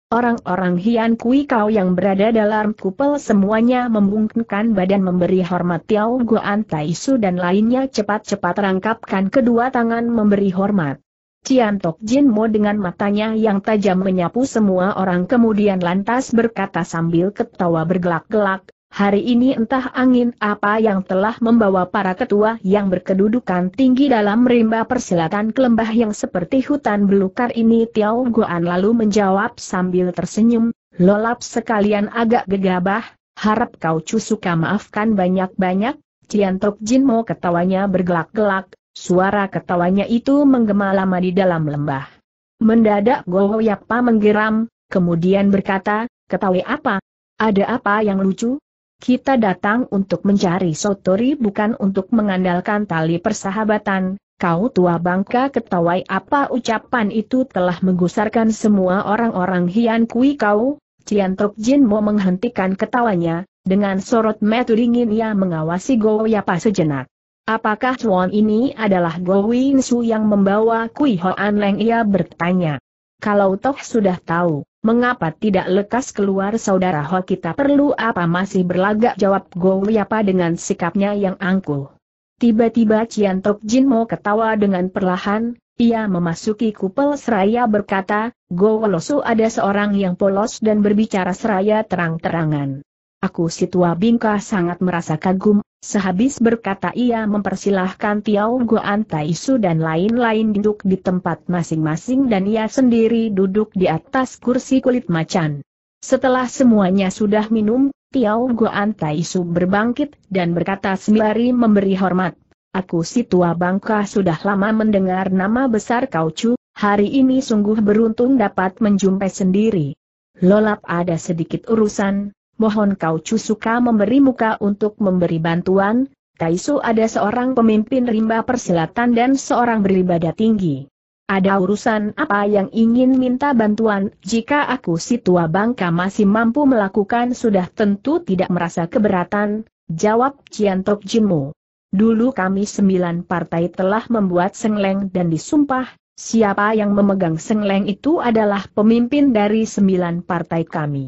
Orang-orang Hian Kui Kau yang berada dalam kupel semuanya membungkukkan badan memberi hormat Tiao Goan Taisu dan lainnya cepat-cepat rangkapkan kedua tangan memberi hormat. Cian Tok Jin Mo dengan matanya yang tajam menyapu semua orang kemudian lantas berkata sambil ketawa bergelak-gelak, "Hari ini entah angin apa yang telah membawa para ketua yang berkedudukan tinggi dalam rimba persilatan ke lembah yang seperti hutan belukar ini." Tiao Goan lalu menjawab sambil tersenyum, "Lolap sekalian agak gegabah, harap kau cusuka maafkan banyak-banyak." Cian Tok Jin Mo ketawanya bergelak-gelak, suara ketawanya itu menggema lama di dalam lembah. Mendadak Go Yapa menggeram, kemudian berkata, "Ketawa apa? Ada apa yang lucu? Kita datang untuk mencari sotori bukan untuk mengandalkan tali persahabatan." "Kau tua bangka ketawai apa?" Ucapan itu telah menggusarkan semua orang-orang Hian Kui Kau. Cian Tok Jin Mo menghentikan ketawanya, dengan sorot mata dingin ia mengawasi Go Yapa sejenak. "Apakah cuan ini adalah Go Win Su yang membawa Kui Hoan Leng?" ia bertanya. "Kalau toh sudah tahu, mengapa tidak lekas keluar saudara Ho? Kita perlu apa masih berlagak?" jawab Go Yapa dengan sikapnya yang angkuh. Tiba-tiba Cian Tok Jin Mo ketawa dengan perlahan, ia memasuki kupel seraya berkata, "Go Losu, ada seorang yang polos dan berbicara seraya terang-terangan. Aku si tua bingka sangat merasa kagum." Sehabis berkata ia mempersilahkan Tiao Goan Taisu dan lain-lain duduk di tempat masing-masing dan ia sendiri duduk di atas kursi kulit macan. Setelah semuanya sudah minum, Tiao Goan Taisu berbangkit dan berkata sembari memberi hormat, "Aku si tua bangka sudah lama mendengar nama besar Kau Chu, hari ini sungguh beruntung dapat menjumpai sendiri. Lolap ada sedikit urusan, mohon Kau Chu suka memberi muka untuk memberi bantuan." "Taisu, ada seorang pemimpin rimba persilatan dan seorang beribadah tinggi. Ada urusan apa yang ingin minta bantuan?" "Jika aku si tua bangka masih mampu melakukan sudah tentu tidak merasa keberatan," jawab Cian Tok Jin Mo. "Dulu kami sembilan partai telah membuat sengleng dan disumpah, siapa yang memegang sengleng itu adalah pemimpin dari sembilan partai kami.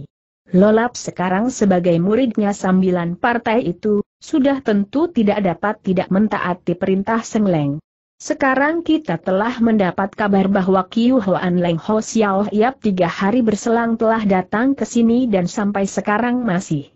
Lolap sekarang sebagai muridnya sambilan partai itu, sudah tentu tidak dapat tidak mentaati perintah sengleng. Sekarang kita telah mendapat kabar bahwa Kiu Hoan Leng Ho Xiao Yap tiga hari berselang telah datang ke sini dan sampai sekarang masih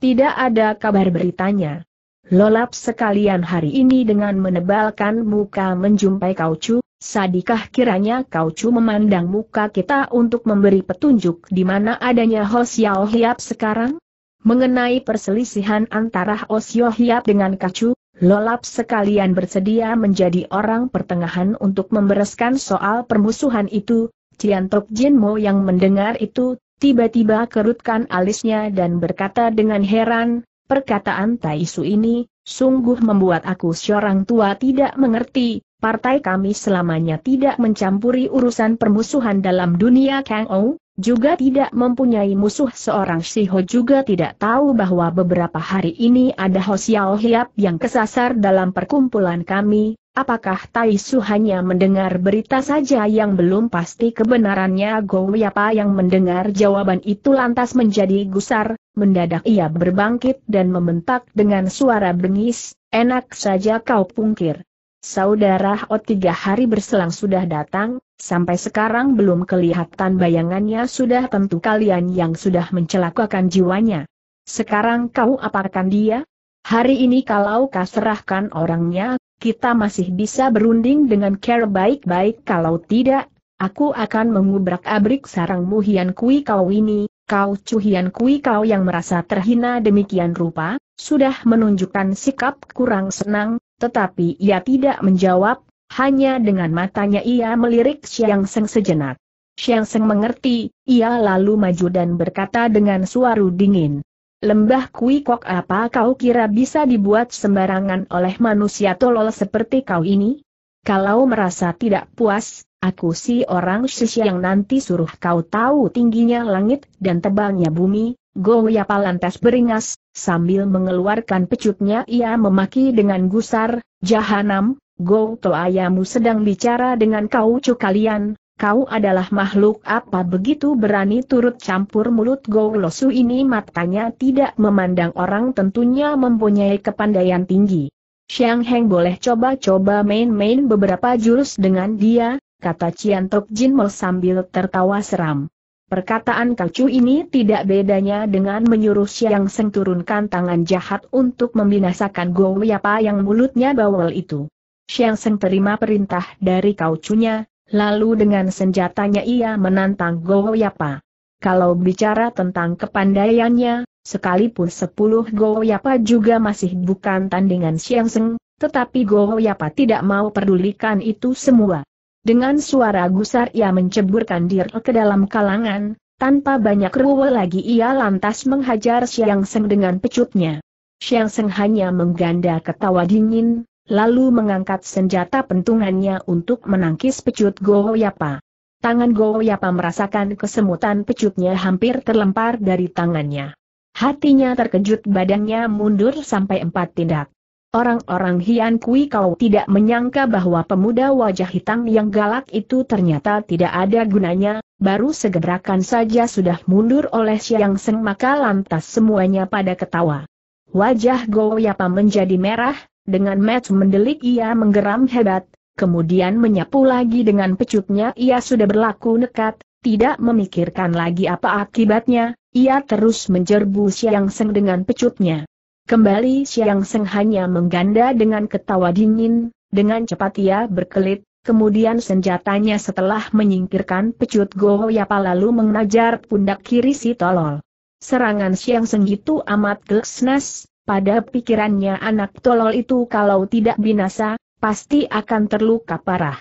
tidak ada kabar beritanya. Lolap sekalian hari ini dengan menebalkan muka menjumpai Kau Chu, sadikah kiranya Kau Chu memandang muka kita untuk memberi petunjuk di mana adanya Ho Xiao Hiap sekarang? Mengenai perselisihan antara Ho Xiao Hiap dengan Kau Chu, lolap sekalian bersedia menjadi orang pertengahan untuk membereskan soal permusuhan itu." Cian Tok Jin Mo yang mendengar itu, tiba-tiba kerutkan alisnya dan berkata dengan heran, "Perkataan Taisu ini, sungguh membuat aku seorang tua tidak mengerti. Partai kami selamanya tidak mencampuri urusan permusuhan dalam dunia Kang Ou, juga tidak mempunyai musuh seorang Si Ho juga tidak tahu bahwa beberapa hari ini ada Ho Xiao Hiap yang kesasar dalam perkumpulan kami. Apakah Taisu hanya mendengar berita saja yang belum pasti kebenarannya?" Go Yapa yang mendengar jawaban itu lantas menjadi gusar, mendadak ia berbangkit dan membentak dengan suara bengis, "Enak saja kau pungkir! Saudara Ho tiga hari berselang sudah datang, sampai sekarang belum kelihatan bayangannya, sudah tentu kalian yang sudah mencelakakan jiwanya. Sekarang kau apakan dia? Hari ini kalau kau serahkan orangnya, kita masih bisa berunding dengan cara baik-baik. Kalau tidak, aku akan mengubrak-abrik sarangmu Hian Kui Kau ini. Kau Cuhian Kui, kau yang merasa terhina demikian rupa, sudah menunjukkan sikap kurang senang, tetapi ia tidak menjawab, hanya dengan matanya ia melirik Siang Seng sejenak. Siang Seng mengerti, ia lalu maju dan berkata dengan suara dingin, "Lembah Kui Kok, apa kau kira bisa dibuat sembarangan oleh manusia tolol seperti kau ini? Kalau merasa tidak puas, aku si orang sisi yang nanti suruh kau tahu tingginya langit dan tebalnya bumi." Goyapa lantas beringas, sambil mengeluarkan pecutnya ia memaki dengan gusar, "Jahanam, Go To ayamu sedang bicara dengan kau cu kalian, kau adalah makhluk apa begitu berani turut campur mulut Go Losu ini?" Matanya tidak memandang orang, tentunya mempunyai kepandaian tinggi. "Siang Heng boleh coba-coba main-main beberapa jurus dengan dia," kata Cian Tok Jin Mo sambil tertawa seram. Perkataan kacu ini tidak bedanya dengan menyuruh Siang Seng turunkan tangan jahat untuk membinasakan Goyapa yang mulutnya bawel itu. Siang Seng terima perintah dari kaucunya, lalu dengan senjatanya ia menantang Goyapa. Kalau bicara tentang kepandaiannya, sekalipun sepuluh Goyapa juga masih bukan tandingan Siang Seng, tetapi Goyapa tidak mau pedulikan itu semua. Dengan suara gusar ia menceburkan diri ke dalam kalangan, tanpa banyak ruwe lagi ia lantas menghajar Siang Seng dengan pecutnya. Siang Seng hanya mengganda ketawa dingin, lalu mengangkat senjata pentungannya untuk menangkis pecut Goyapa. Tangan Goyapa merasakan kesemutan, pecutnya hampir terlempar dari tangannya. Hatinya terkejut, badannya mundur sampai empat tindak. Orang-orang Hian Kui Kau tidak menyangka bahwa pemuda wajah hitam yang galak itu ternyata tidak ada gunanya, baru segebrakan saja sudah mundur oleh Siang Seng, maka lantas semuanya pada ketawa. Wajah Goyapa menjadi merah, dengan mata mendelik ia menggeram hebat, kemudian menyapu lagi dengan pecutnya. Ia sudah berlaku nekat, tidak memikirkan lagi apa akibatnya, ia terus menjerbu Siang Seng dengan pecutnya. Kembali Siang Seng hanya mengganda dengan ketawa dingin, dengan cepat ia berkelit, kemudian senjatanya setelah menyingkirkan pecut Goyapa lalu mengajar pundak kiri si tolol. Serangan Siang Seng itu amat gelesnas, pada pikirannya anak tolol itu kalau tidak binasa, pasti akan terluka parah.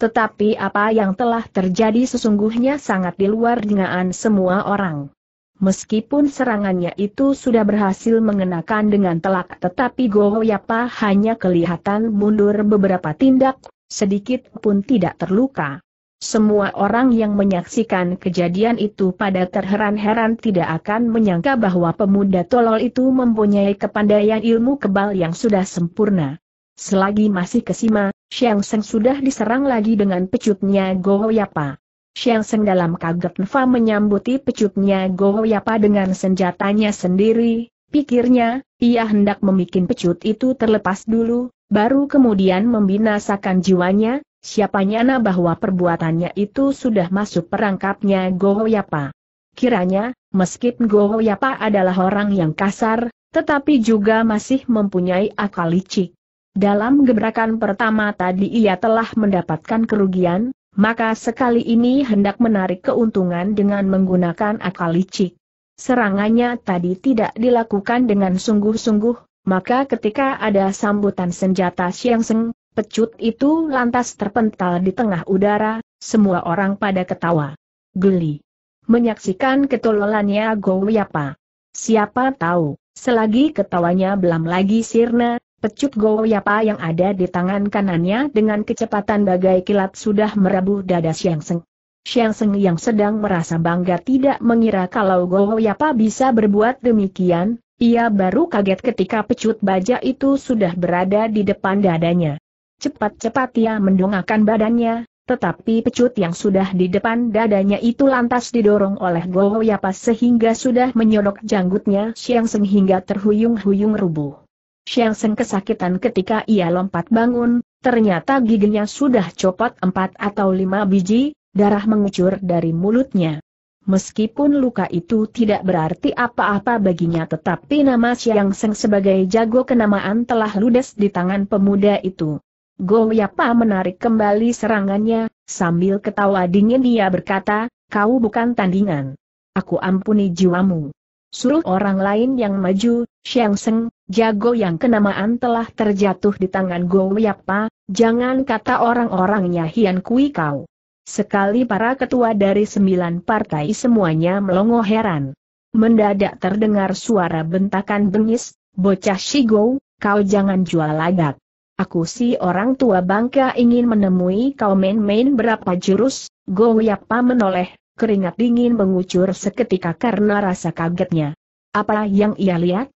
Tetapi apa yang telah terjadi sesungguhnya sangat di luar dugaan semua orang. Meskipun serangannya itu sudah berhasil mengenakan dengan telak, tetapi Goyapa hanya kelihatan mundur beberapa tindak, sedikit pun tidak terluka. Semua orang yang menyaksikan kejadian itu pada terheran-heran, tidak akan menyangka bahwa pemuda tolol itu mempunyai kepandaian ilmu kebal yang sudah sempurna. Selagi masih kesima, Siang Seng sudah diserang lagi dengan pecutnya Goyapa. Siang Seng dalam kaget neva menyambuti pecutnya Goyapa dengan senjatanya sendiri. Pikirnya, ia hendak memikin pecut itu terlepas dulu, baru kemudian membinasakan jiwanya. Siapa nyana bahwa perbuatannya itu sudah masuk perangkapnya Goyapa. Kiranya, meskipun Goyapa adalah orang yang kasar, tetapi juga masih mempunyai akal licik. Dalam gebrakan pertama tadi ia telah mendapatkan kerugian, maka sekali ini hendak menarik keuntungan dengan menggunakan akal licik. Serangannya tadi tidak dilakukan dengan sungguh-sungguh, maka ketika ada sambutan senjata Siang Seng, pecut itu lantas terpental di tengah udara, semua orang pada ketawa geli menyaksikan ketololannya Goyapa. Siapa tahu, selagi ketawanya belum lagi sirna, pecut Goyapa yang ada di tangan kanannya dengan kecepatan bagai kilat sudah merebuh dada Siang Seng. Siang Seng yang sedang merasa bangga tidak mengira kalau Goyapa bisa berbuat demikian, ia baru kaget ketika pecut baja itu sudah berada di depan dadanya. Cepat-cepat ia mendongakkan badannya, tetapi pecut yang sudah di depan dadanya itu lantas didorong oleh Goyapa sehingga sudah menyodok janggutnya Siang Seng hingga terhuyung-huyung rubuh. Siang Seng kesakitan ketika ia lompat bangun, ternyata giginya sudah copot empat atau lima biji, darah mengucur dari mulutnya. Meskipun luka itu tidak berarti apa-apa baginya, tetapi nama Siang Seng sebagai jago kenamaan telah ludes di tangan pemuda itu. Goyapa menarik kembali serangannya, sambil ketawa dingin ia berkata, "Kau bukan tandingan. aku ampuni jiwamu. Suruh orang lain yang maju, Xiang Seng, jago yang kenamaan telah terjatuh di tangan Go Yapa, jangan kata orang-orangnya Hian Kui kau. Sekali para ketua dari sembilan partai semuanya melongo heran. Mendadak terdengar suara bentakan bengis, bocah Shigo, kau jangan jual lagak. Aku si orang tua bangka ingin menemui kau main-main berapa jurus. Go Yapa menoleh. Keringat dingin mengucur seketika karena rasa kagetnya. Apa yang ia lihat?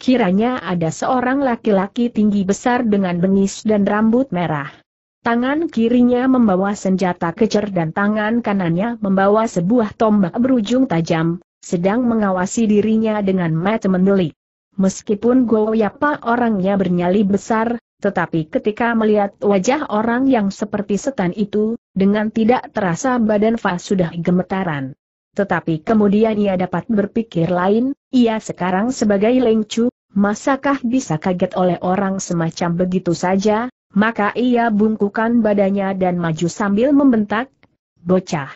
Kiranya ada seorang laki-laki tinggi besar dengan bengis dan rambut merah. Tangan kirinya membawa senjata kecer dan tangan kanannya membawa sebuah tombak berujung tajam, sedang mengawasi dirinya dengan mata mendelik. Meskipun Go Yapa orangnya bernyali besar, tetapi ketika melihat wajah orang yang seperti setan itu, dengan tidak terasa badan Fa sudah gemetaran. Tetapi kemudian ia dapat berpikir lain, ia sekarang sebagai Lengcu, masakah bisa kaget oleh orang semacam begitu saja, maka ia bungkukan badannya dan maju sambil membentak, "Bocah!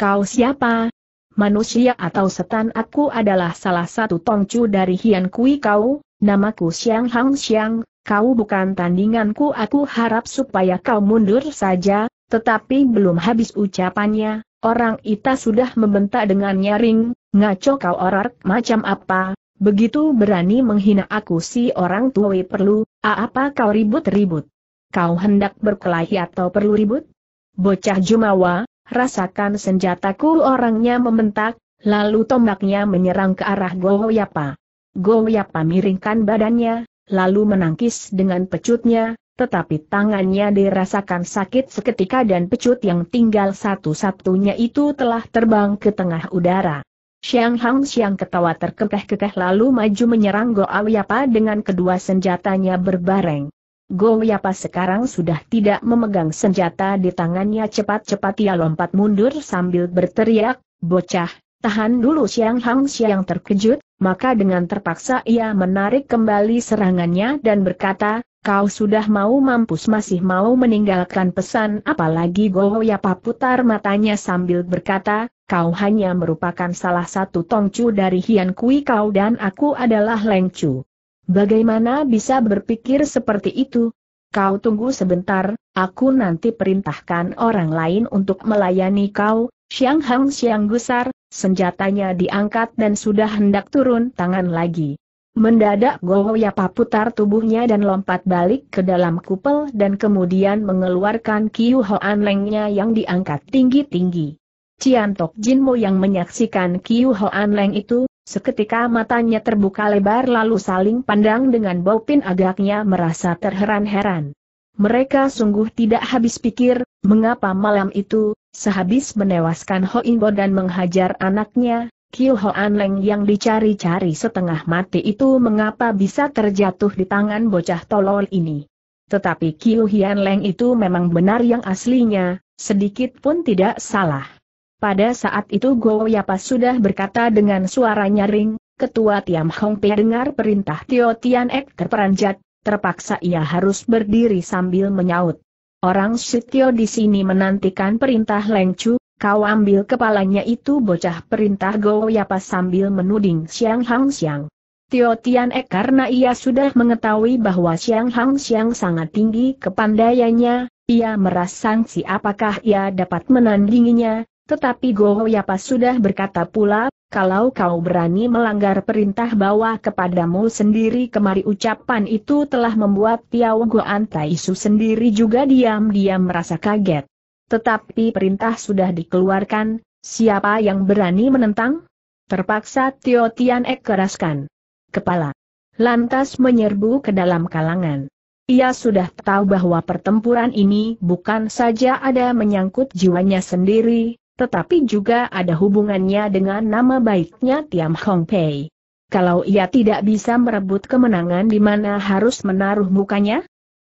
Kau siapa? Manusia atau setan? Aku adalah salah satu Tongcu dari Hian Kui kau, namaku Xiang Hang Xiang. Kau bukan tandinganku, aku harap supaya kau mundur saja." Tetapi belum habis ucapannya, orang Ita sudah membentak dengan nyaring, "Ngaco kau orak macam apa, begitu berani menghina aku si orang tua? Perlu, a apa kau ribut-ribut? Kau hendak berkelahi atau perlu ribut? Bocah Jumawa, rasakan senjataku!" Orangnya membentak, lalu tombaknya menyerang ke arah Go Yapa. Go Yapa miringkan badannya, lalu menangkis dengan pecutnya, tetapi tangannya dirasakan sakit seketika dan pecut yang tinggal satu-satunya itu telah terbang ke tengah udara. Xiang Hang Xiang ketawa terkekeh-kekeh lalu maju menyerang Go Yapa dengan kedua senjatanya berbareng. Go Yapa sekarang sudah tidak memegang senjata di tangannya, cepat-cepat ia lompat mundur sambil berteriak, "Bocah, tahan dulu!" Xiang Hang Xiang terkejut, maka dengan terpaksa ia menarik kembali serangannya dan berkata, "Kau sudah mau mampus, masih mau meninggalkan pesan apalagi?" Go Yapa putar matanya sambil berkata, "Kau hanya merupakan salah satu Tongcu dari Hian Kui kau dan aku adalah Lengcu. Bagaimana bisa berpikir seperti itu? Kau tunggu sebentar, aku nanti perintahkan orang lain untuk melayani kau." Xiang Hang Xiang gusar, senjatanya diangkat dan sudah hendak turun tangan lagi. Mendadak Go Yapa putar tubuhnya dan lompat balik ke dalam kupel dan kemudian mengeluarkan Kiu Hoan Lengnya yang diangkat tinggi-tinggi. Cian Tok Jinmo yang menyaksikan Kiu Hoan Leng itu, seketika matanya terbuka lebar lalu saling pandang dengan Baupin agaknya merasa terheran-heran. Mereka sungguh tidak habis pikir, mengapa malam itu, sehabis menewaskan Ho Inbo dan menghajar anaknya, Kiu Hoan Leng yang dicari-cari setengah mati itu mengapa bisa terjatuh di tangan bocah tolol ini? Tetapi Kiu Hoan Leng itu memang benar yang aslinya, sedikit pun tidak salah. Pada saat itu Go Yapa sudah berkata dengan suara nyaring, "Ketua Tiam Hong Pe dengar perintah Tio Tian Ek terperanjat, terpaksa ia harus berdiri sambil menyaut. Orang Sitio di sini menantikan perintah Lengcu, kau ambil kepalanya itu bocah!" Perintah Go Yapa sambil menuding Xiang Hang Xiang. Tio Tian Ek karena ia sudah mengetahui bahwa Xiang Hang Xiang sangat tinggi kepandaiannya, ia merasa sangsi apakah ia dapat menandinginya, tetapi Go Yapa sudah berkata pula, "Kalau kau berani melanggar perintah bawa kepadamu sendiri kemari." Ucapan itu telah membuat Piao Guan Taisu sendiri juga diam-diam merasa kaget. Tetapi perintah sudah dikeluarkan, siapa yang berani menentang? Terpaksa Tio Tian Ek keraskan kepala, lantas menyerbu ke dalam kalangan. Ia sudah tahu bahwa pertempuran ini bukan saja ada menyangkut jiwanya sendiri, tetapi juga ada hubungannya dengan nama baiknya Tiam Hong Pei. Kalau ia tidak bisa merebut kemenangan di mana harus menaruh mukanya,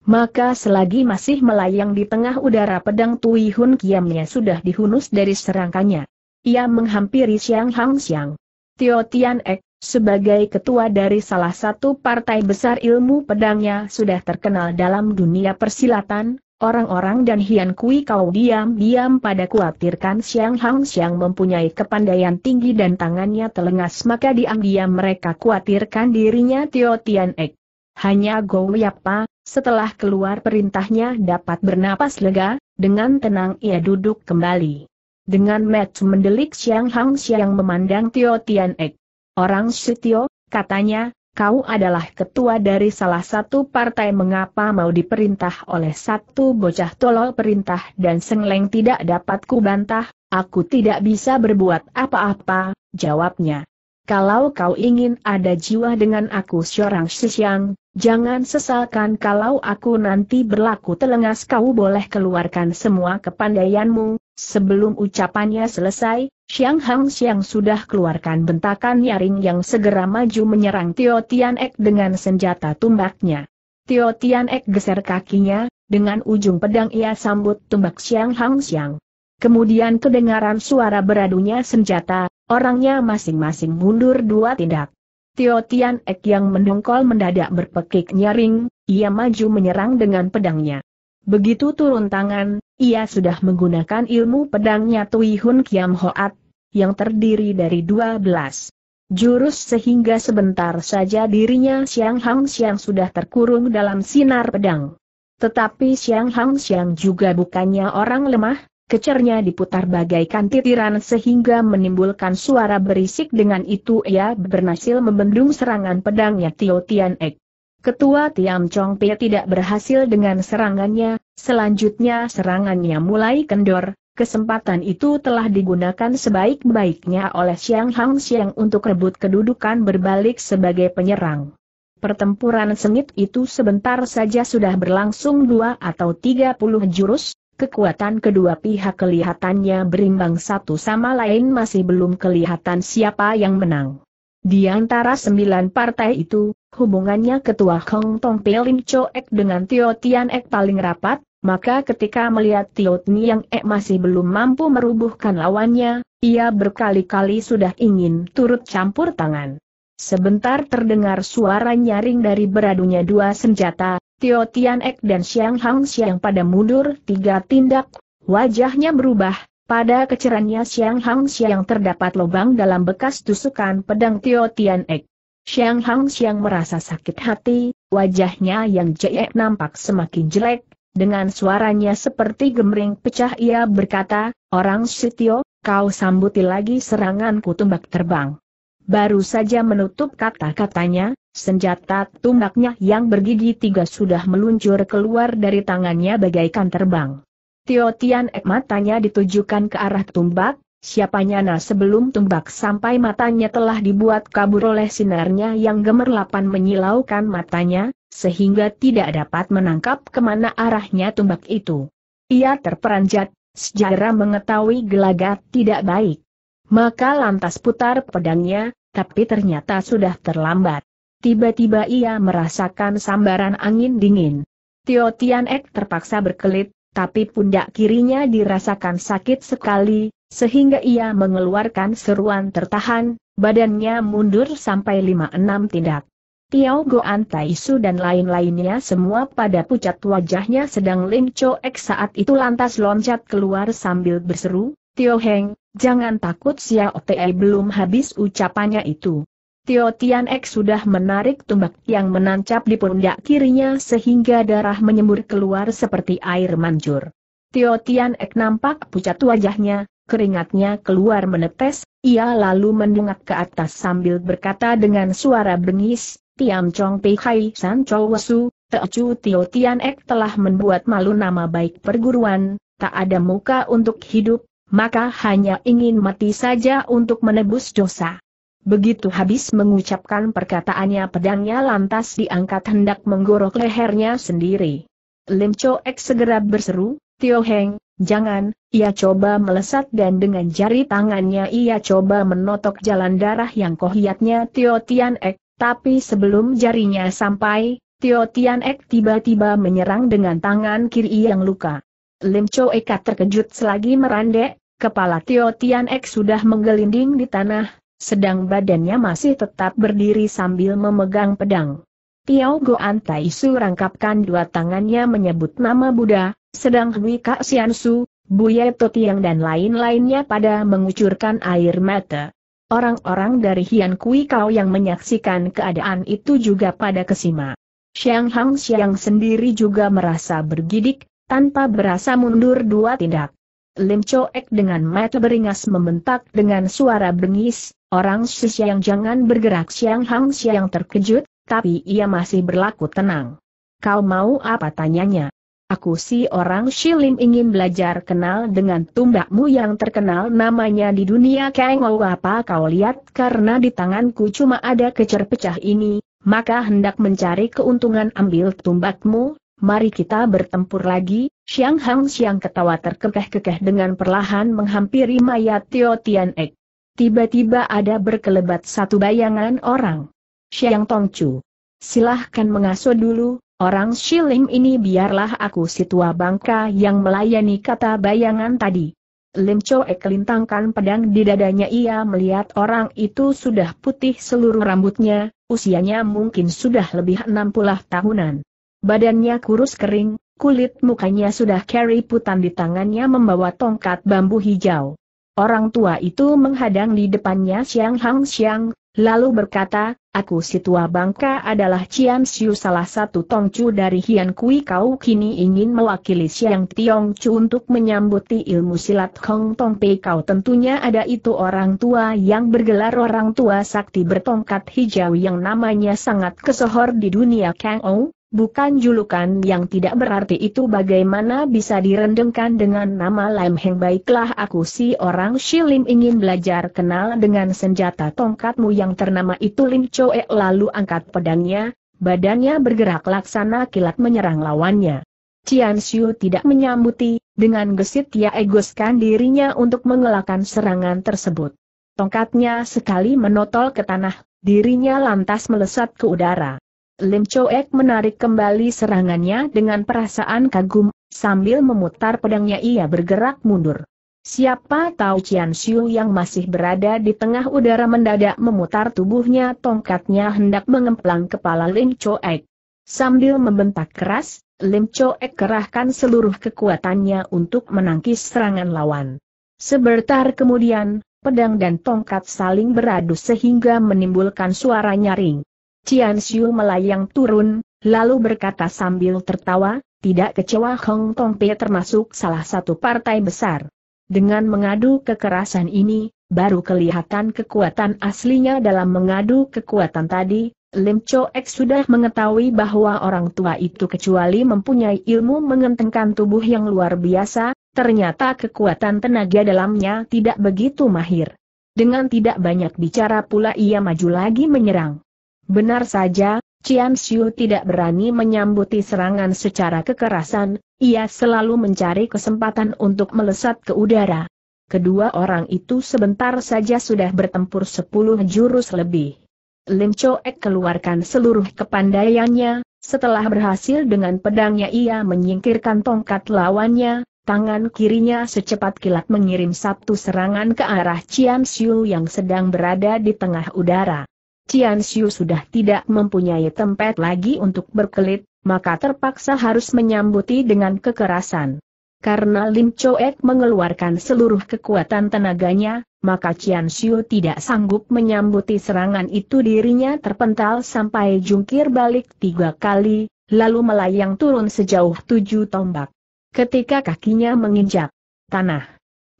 maka selagi masih melayang di tengah udara pedang Tui Hun Kiamnya sudah dihunus dari serangkanya. Ia menghampiri Xiang Hang Xiang. Tio Tian Ek, sebagai ketua dari salah satu partai besar ilmu pedangnya sudah terkenal dalam dunia persilatan, Orang-orang dan Hian Kui kau diam-diam pada kuatirkan Siang Hang Siang mempunyai kepandaian tinggi dan tangannya telengas, maka diam-diam mereka kuatirkan dirinya Tio Tian Ek. Hanya Go Yapa, setelah keluar perintahnya dapat bernapas lega, dengan tenang ia duduk kembali. Dengan mata mendelik Siang Hang Siang memandang Tio Tian Ek. Orang Sitio, katanya, kau adalah ketua dari salah satu partai, mengapa mau diperintah oleh satu bocah tolol? Perintah dan sengleng tidak dapat kubantah, aku tidak bisa berbuat apa-apa, jawabnya. Kalau kau ingin ada jiwa dengan aku seorang Siang, jangan sesalkan kalau aku nanti berlaku telengas. Kau boleh keluarkan semua kepandaianmu. Sebelum ucapannya selesai, Siang Hang Siang sudah keluarkan bentakan nyaring yang segera maju menyerang Tio Tian Ek dengan senjata tumbaknya. Tio Tian Ek geser kakinya, dengan ujung pedang ia sambut tumbak Siang Hang Siang. Kemudian kedengaran suara beradunya senjata, orangnya masing-masing mundur dua tindak. Tio Tian Ek yang mendongkol mendadak berpekik nyaring, ia maju menyerang dengan pedangnya. Begitu turun tangan, ia sudah menggunakan ilmu pedangnya Tui Hun Kiam Hoat, yang terdiri dari dua belas jurus, sehingga sebentar saja dirinya Siang Hang Siang sudah terkurung dalam sinar pedang. Tetapi Siang Hang Siang juga bukannya orang lemah, kecernya diputar bagaikan titiran sehingga menimbulkan suara berisik. Dengan itu ia berhasil membendung serangan pedangnya Tio Tian Ek. Ketua Tiam Chong Pei tidak berhasil dengan serangannya, selanjutnya serangannya mulai kendor. Kesempatan itu telah digunakan sebaik-baiknya oleh Siang Hang Siang untuk rebut kedudukan berbalik sebagai penyerang. Pertempuran sengit itu sebentar saja sudah berlangsung dua atau tiga puluh jurus, kekuatan kedua pihak kelihatannya berimbang satu sama lain, masih belum kelihatan siapa yang menang. Di antara sembilan partai itu, hubungannya Ketua Hong Tong Pei Lim Cho Ek dengan Tio Tian Ek paling rapat, maka ketika melihat Tio Tian Ek masih belum mampu merubuhkan lawannya, ia berkali-kali sudah ingin turut campur tangan. Sebentar terdengar suara nyaring dari beradunya dua senjata, Tio Tian Ek dan Siang Hang Siang pada mundur tiga tindak, wajahnya berubah. Pada kecerannya Siang Hang Siang terdapat lubang dalam bekas tusukan pedang Tio Tian Ek. Siang Hang Siang merasa sakit hati, wajahnya yang jelek nampak semakin jelek, dengan suaranya seperti gemering pecah ia berkata, orang Sitio, kau sambuti lagi seranganku tumbak terbang. Baru saja menutup kata-katanya, senjata tumbaknya yang bergigi tiga sudah meluncur keluar dari tangannya bagaikan terbang. Tio Tian Ek matanya ditujukan ke arah tumbak, siapanya nah sebelum tumbak sampai matanya telah dibuat kabur oleh sinarnya yang gemerlapan menyilaukan matanya, sehingga tidak dapat menangkap kemana arahnya tumbak itu. Ia terperanjat, segera mengetahui gelagat tidak baik. Maka lantas putar pedangnya, tapi ternyata sudah terlambat. Tiba-tiba ia merasakan sambaran angin dingin. Tio Tian Ek terpaksa berkelit, tapi pundak kirinya dirasakan sakit sekali, sehingga ia mengeluarkan seruan tertahan, badannya mundur sampai lima enam tindak. Tiao Goan Taisu dan lain-lainnya semua pada pucat wajahnya, sedang Lim Cho Ek saat itu lantas loncat keluar sambil berseru, Tio Heng, jangan takut, Xiao Te belum habis ucapannya itu. Tio Tian Ek sudah menarik tumbak yang menancap di pundak kirinya sehingga darah menyembur keluar seperti air mancur. Tio Tian Ek nampak pucat wajahnya, keringatnya keluar menetes, ia lalu mendongak ke atas sambil berkata dengan suara bengis, Tiam Chong Pei Hai San Chou Wasu, Teocu Tio Tian Ek telah membuat malu nama baik perguruan, tak ada muka untuk hidup, maka hanya ingin mati saja untuk menebus dosa. Begitu habis mengucapkan perkataannya, pedangnya lantas diangkat hendak menggorok lehernya sendiri. Lim Cho Ek segera berseru, Tio Heng, jangan. Ia coba melesat dan dengan jari tangannya ia coba menotok jalan darah yang kohiatnya Tio Tian Ek, tapi sebelum jarinya sampai, Tio Tian Ek tiba-tiba menyerang dengan tangan kiri yang luka. Lim Cho Ek terkejut selagi merandek, kepala Tio Tian Ek sudah menggelinding di tanah, sedang badannya masih tetap berdiri sambil memegang pedang. Tiao Goan Taisu rangkapkan dua tangannya menyebut nama Buddha, Sedang Hui Kak Sian Su, Buye Totiang dan lain-lainnya pada mengucurkan air mata. Orang-orang dari Hian Kui Kau yang menyaksikan keadaan itu juga pada kesima. Xiang Hang Xiang sendiri juga merasa bergidik, tanpa berasa mundur dua tindak. Lim Choek dengan mata beringas membentak dengan suara bengis, "Orang si Xiang jangan bergerak!" Xiang Hang Xiang terkejut, tapi ia masih berlaku tenang. "Kau mau apa?" tanyanya. "Aku si orang Shilim ingin belajar kenal dengan tumbakmu yang terkenal namanya di dunia Kengou. Apa kau lihat karena di tanganku cuma ada kecer pecah ini, maka hendak mencari keuntungan ambil tumbakmu? Mari kita bertempur lagi." Xiang Hang Xiang ketawa terkekeh-kekeh dengan perlahan menghampiri mayat Tio Tian Ek. Tiba-tiba ada berkelebat satu bayangan orang. "Xiang Tongcu, silahkan mengasuh dulu orang Shilim ini, biarlah aku si tua bangka yang melayani," kata bayangan tadi. Lim Choek lintangkan pedang di dadanya. Ia melihat orang itu sudah putih seluruh rambutnya, usianya mungkin sudah lebih enam puluh tahunan. Badannya kurus kering, kulit mukanya sudah keriputan, di tangannya membawa tongkat bambu hijau. Orang tua itu menghadang di depannya Xiang Hang Xiang, lalu berkata, "Aku si tua bangka adalah Cian Siu, salah satu Tongcu dari Hian Kui Kau, kini ingin mewakili Xiang Tiongcu untuk menyambuti ilmu silat Hong Tong Pei Kau." Tentunya ada itu orang tua yang bergelar orang tua sakti bertongkat hijau yang namanya sangat kesohor di dunia Kangou, bukan julukan yang tidak berarti itu bagaimana bisa direndengkan dengan nama Lam Heng. "Baiklah, aku si orang Shilim ingin belajar kenal dengan senjata tongkatmu yang ternama itu." Lim Choe lalu angkat pedangnya, badannya bergerak laksana kilat menyerang lawannya. Cian Siu tidak menyambuti, dengan gesit ia egoskan dirinya untuk mengelakkan serangan tersebut. Tongkatnya sekali menotol ke tanah, dirinya lantas melesat ke udara. Lim Choek menarik kembali serangannya dengan perasaan kagum, sambil memutar pedangnya ia bergerak mundur. Siapa tahu Cian Siu yang masih berada di tengah udara mendadak memutar tubuhnya, tongkatnya hendak mengemplang kepala Lim Choek. Sambil membentak keras, Lim Choek kerahkan seluruh kekuatannya untuk menangkis serangan lawan. Sebentar kemudian, pedang dan tongkat saling beradu sehingga menimbulkan suara nyaring. Cian Siu melayang turun, lalu berkata sambil tertawa, "Tidak kecewa, Hong Tong Pei termasuk salah satu partai besar. Dengan mengadu kekerasan ini, baru kelihatan kekuatan aslinya." Dalam mengadu kekuatan tadi, Lim Choek sudah mengetahui bahwa orang tua itu kecuali mempunyai ilmu mengentengkan tubuh yang luar biasa, ternyata kekuatan tenaga dalamnya tidak begitu mahir. Dengan tidak banyak bicara pula ia maju lagi menyerang. Benar saja, Cian Siu tidak berani menyambuti serangan secara kekerasan, ia selalu mencari kesempatan untuk melesat ke udara. Kedua orang itu sebentar saja sudah bertempur sepuluh jurus lebih. Lim Choek keluarkan seluruh kepandaiannya, setelah berhasil dengan pedangnya ia menyingkirkan tongkat lawannya, tangan kirinya secepat kilat mengirim satu serangan ke arah Cian Siu yang sedang berada di tengah udara. Cian Siu sudah tidak mempunyai tempat lagi untuk berkelit, maka terpaksa harus menyambuti dengan kekerasan. Karena Lim Choek mengeluarkan seluruh kekuatan tenaganya, maka Cian Siu tidak sanggup menyambuti serangan itu, dirinya terpental sampai jungkir balik tiga kali, lalu melayang turun sejauh tujuh tombak. Ketika kakinya menginjak tanah,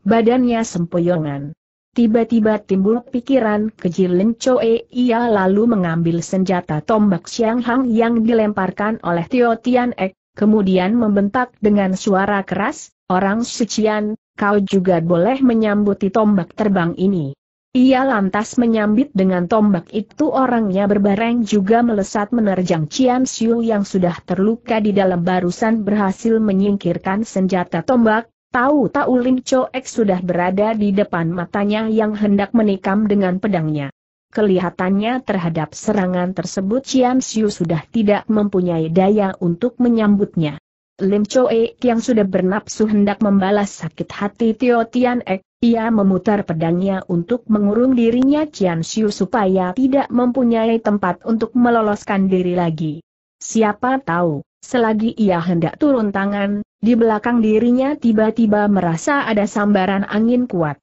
badannya sempoyongan. Tiba-tiba timbul pikiran kejil Lim Choe, ia lalu mengambil senjata tombak Xiang Hang yang dilemparkan oleh Tio Tian Ek, kemudian membentak dengan suara keras, "Orang Sucian, kau juga boleh menyambuti tombak terbang ini." Ia lantas menyambit dengan tombak itu, orangnya berbareng juga melesat menerjang Cian Siu yang sudah terluka di dalam barusan berhasil menyingkirkan senjata tombak. Tahu-tahu Lim Choek sudah berada di depan matanya yang hendak menikam dengan pedangnya. Kelihatannya terhadap serangan tersebut Cian Siu sudah tidak mempunyai daya untuk menyambutnya. Lim Choek yang sudah bernapsu hendak membalas sakit hati Tio Tian Ek, ia memutar pedangnya untuk mengurung dirinya Cian Siu supaya tidak mempunyai tempat untuk meloloskan diri lagi. Siapa tahu, Selagi ia hendak turun tangan, di belakang dirinya tiba-tiba merasa ada sambaran angin kuat.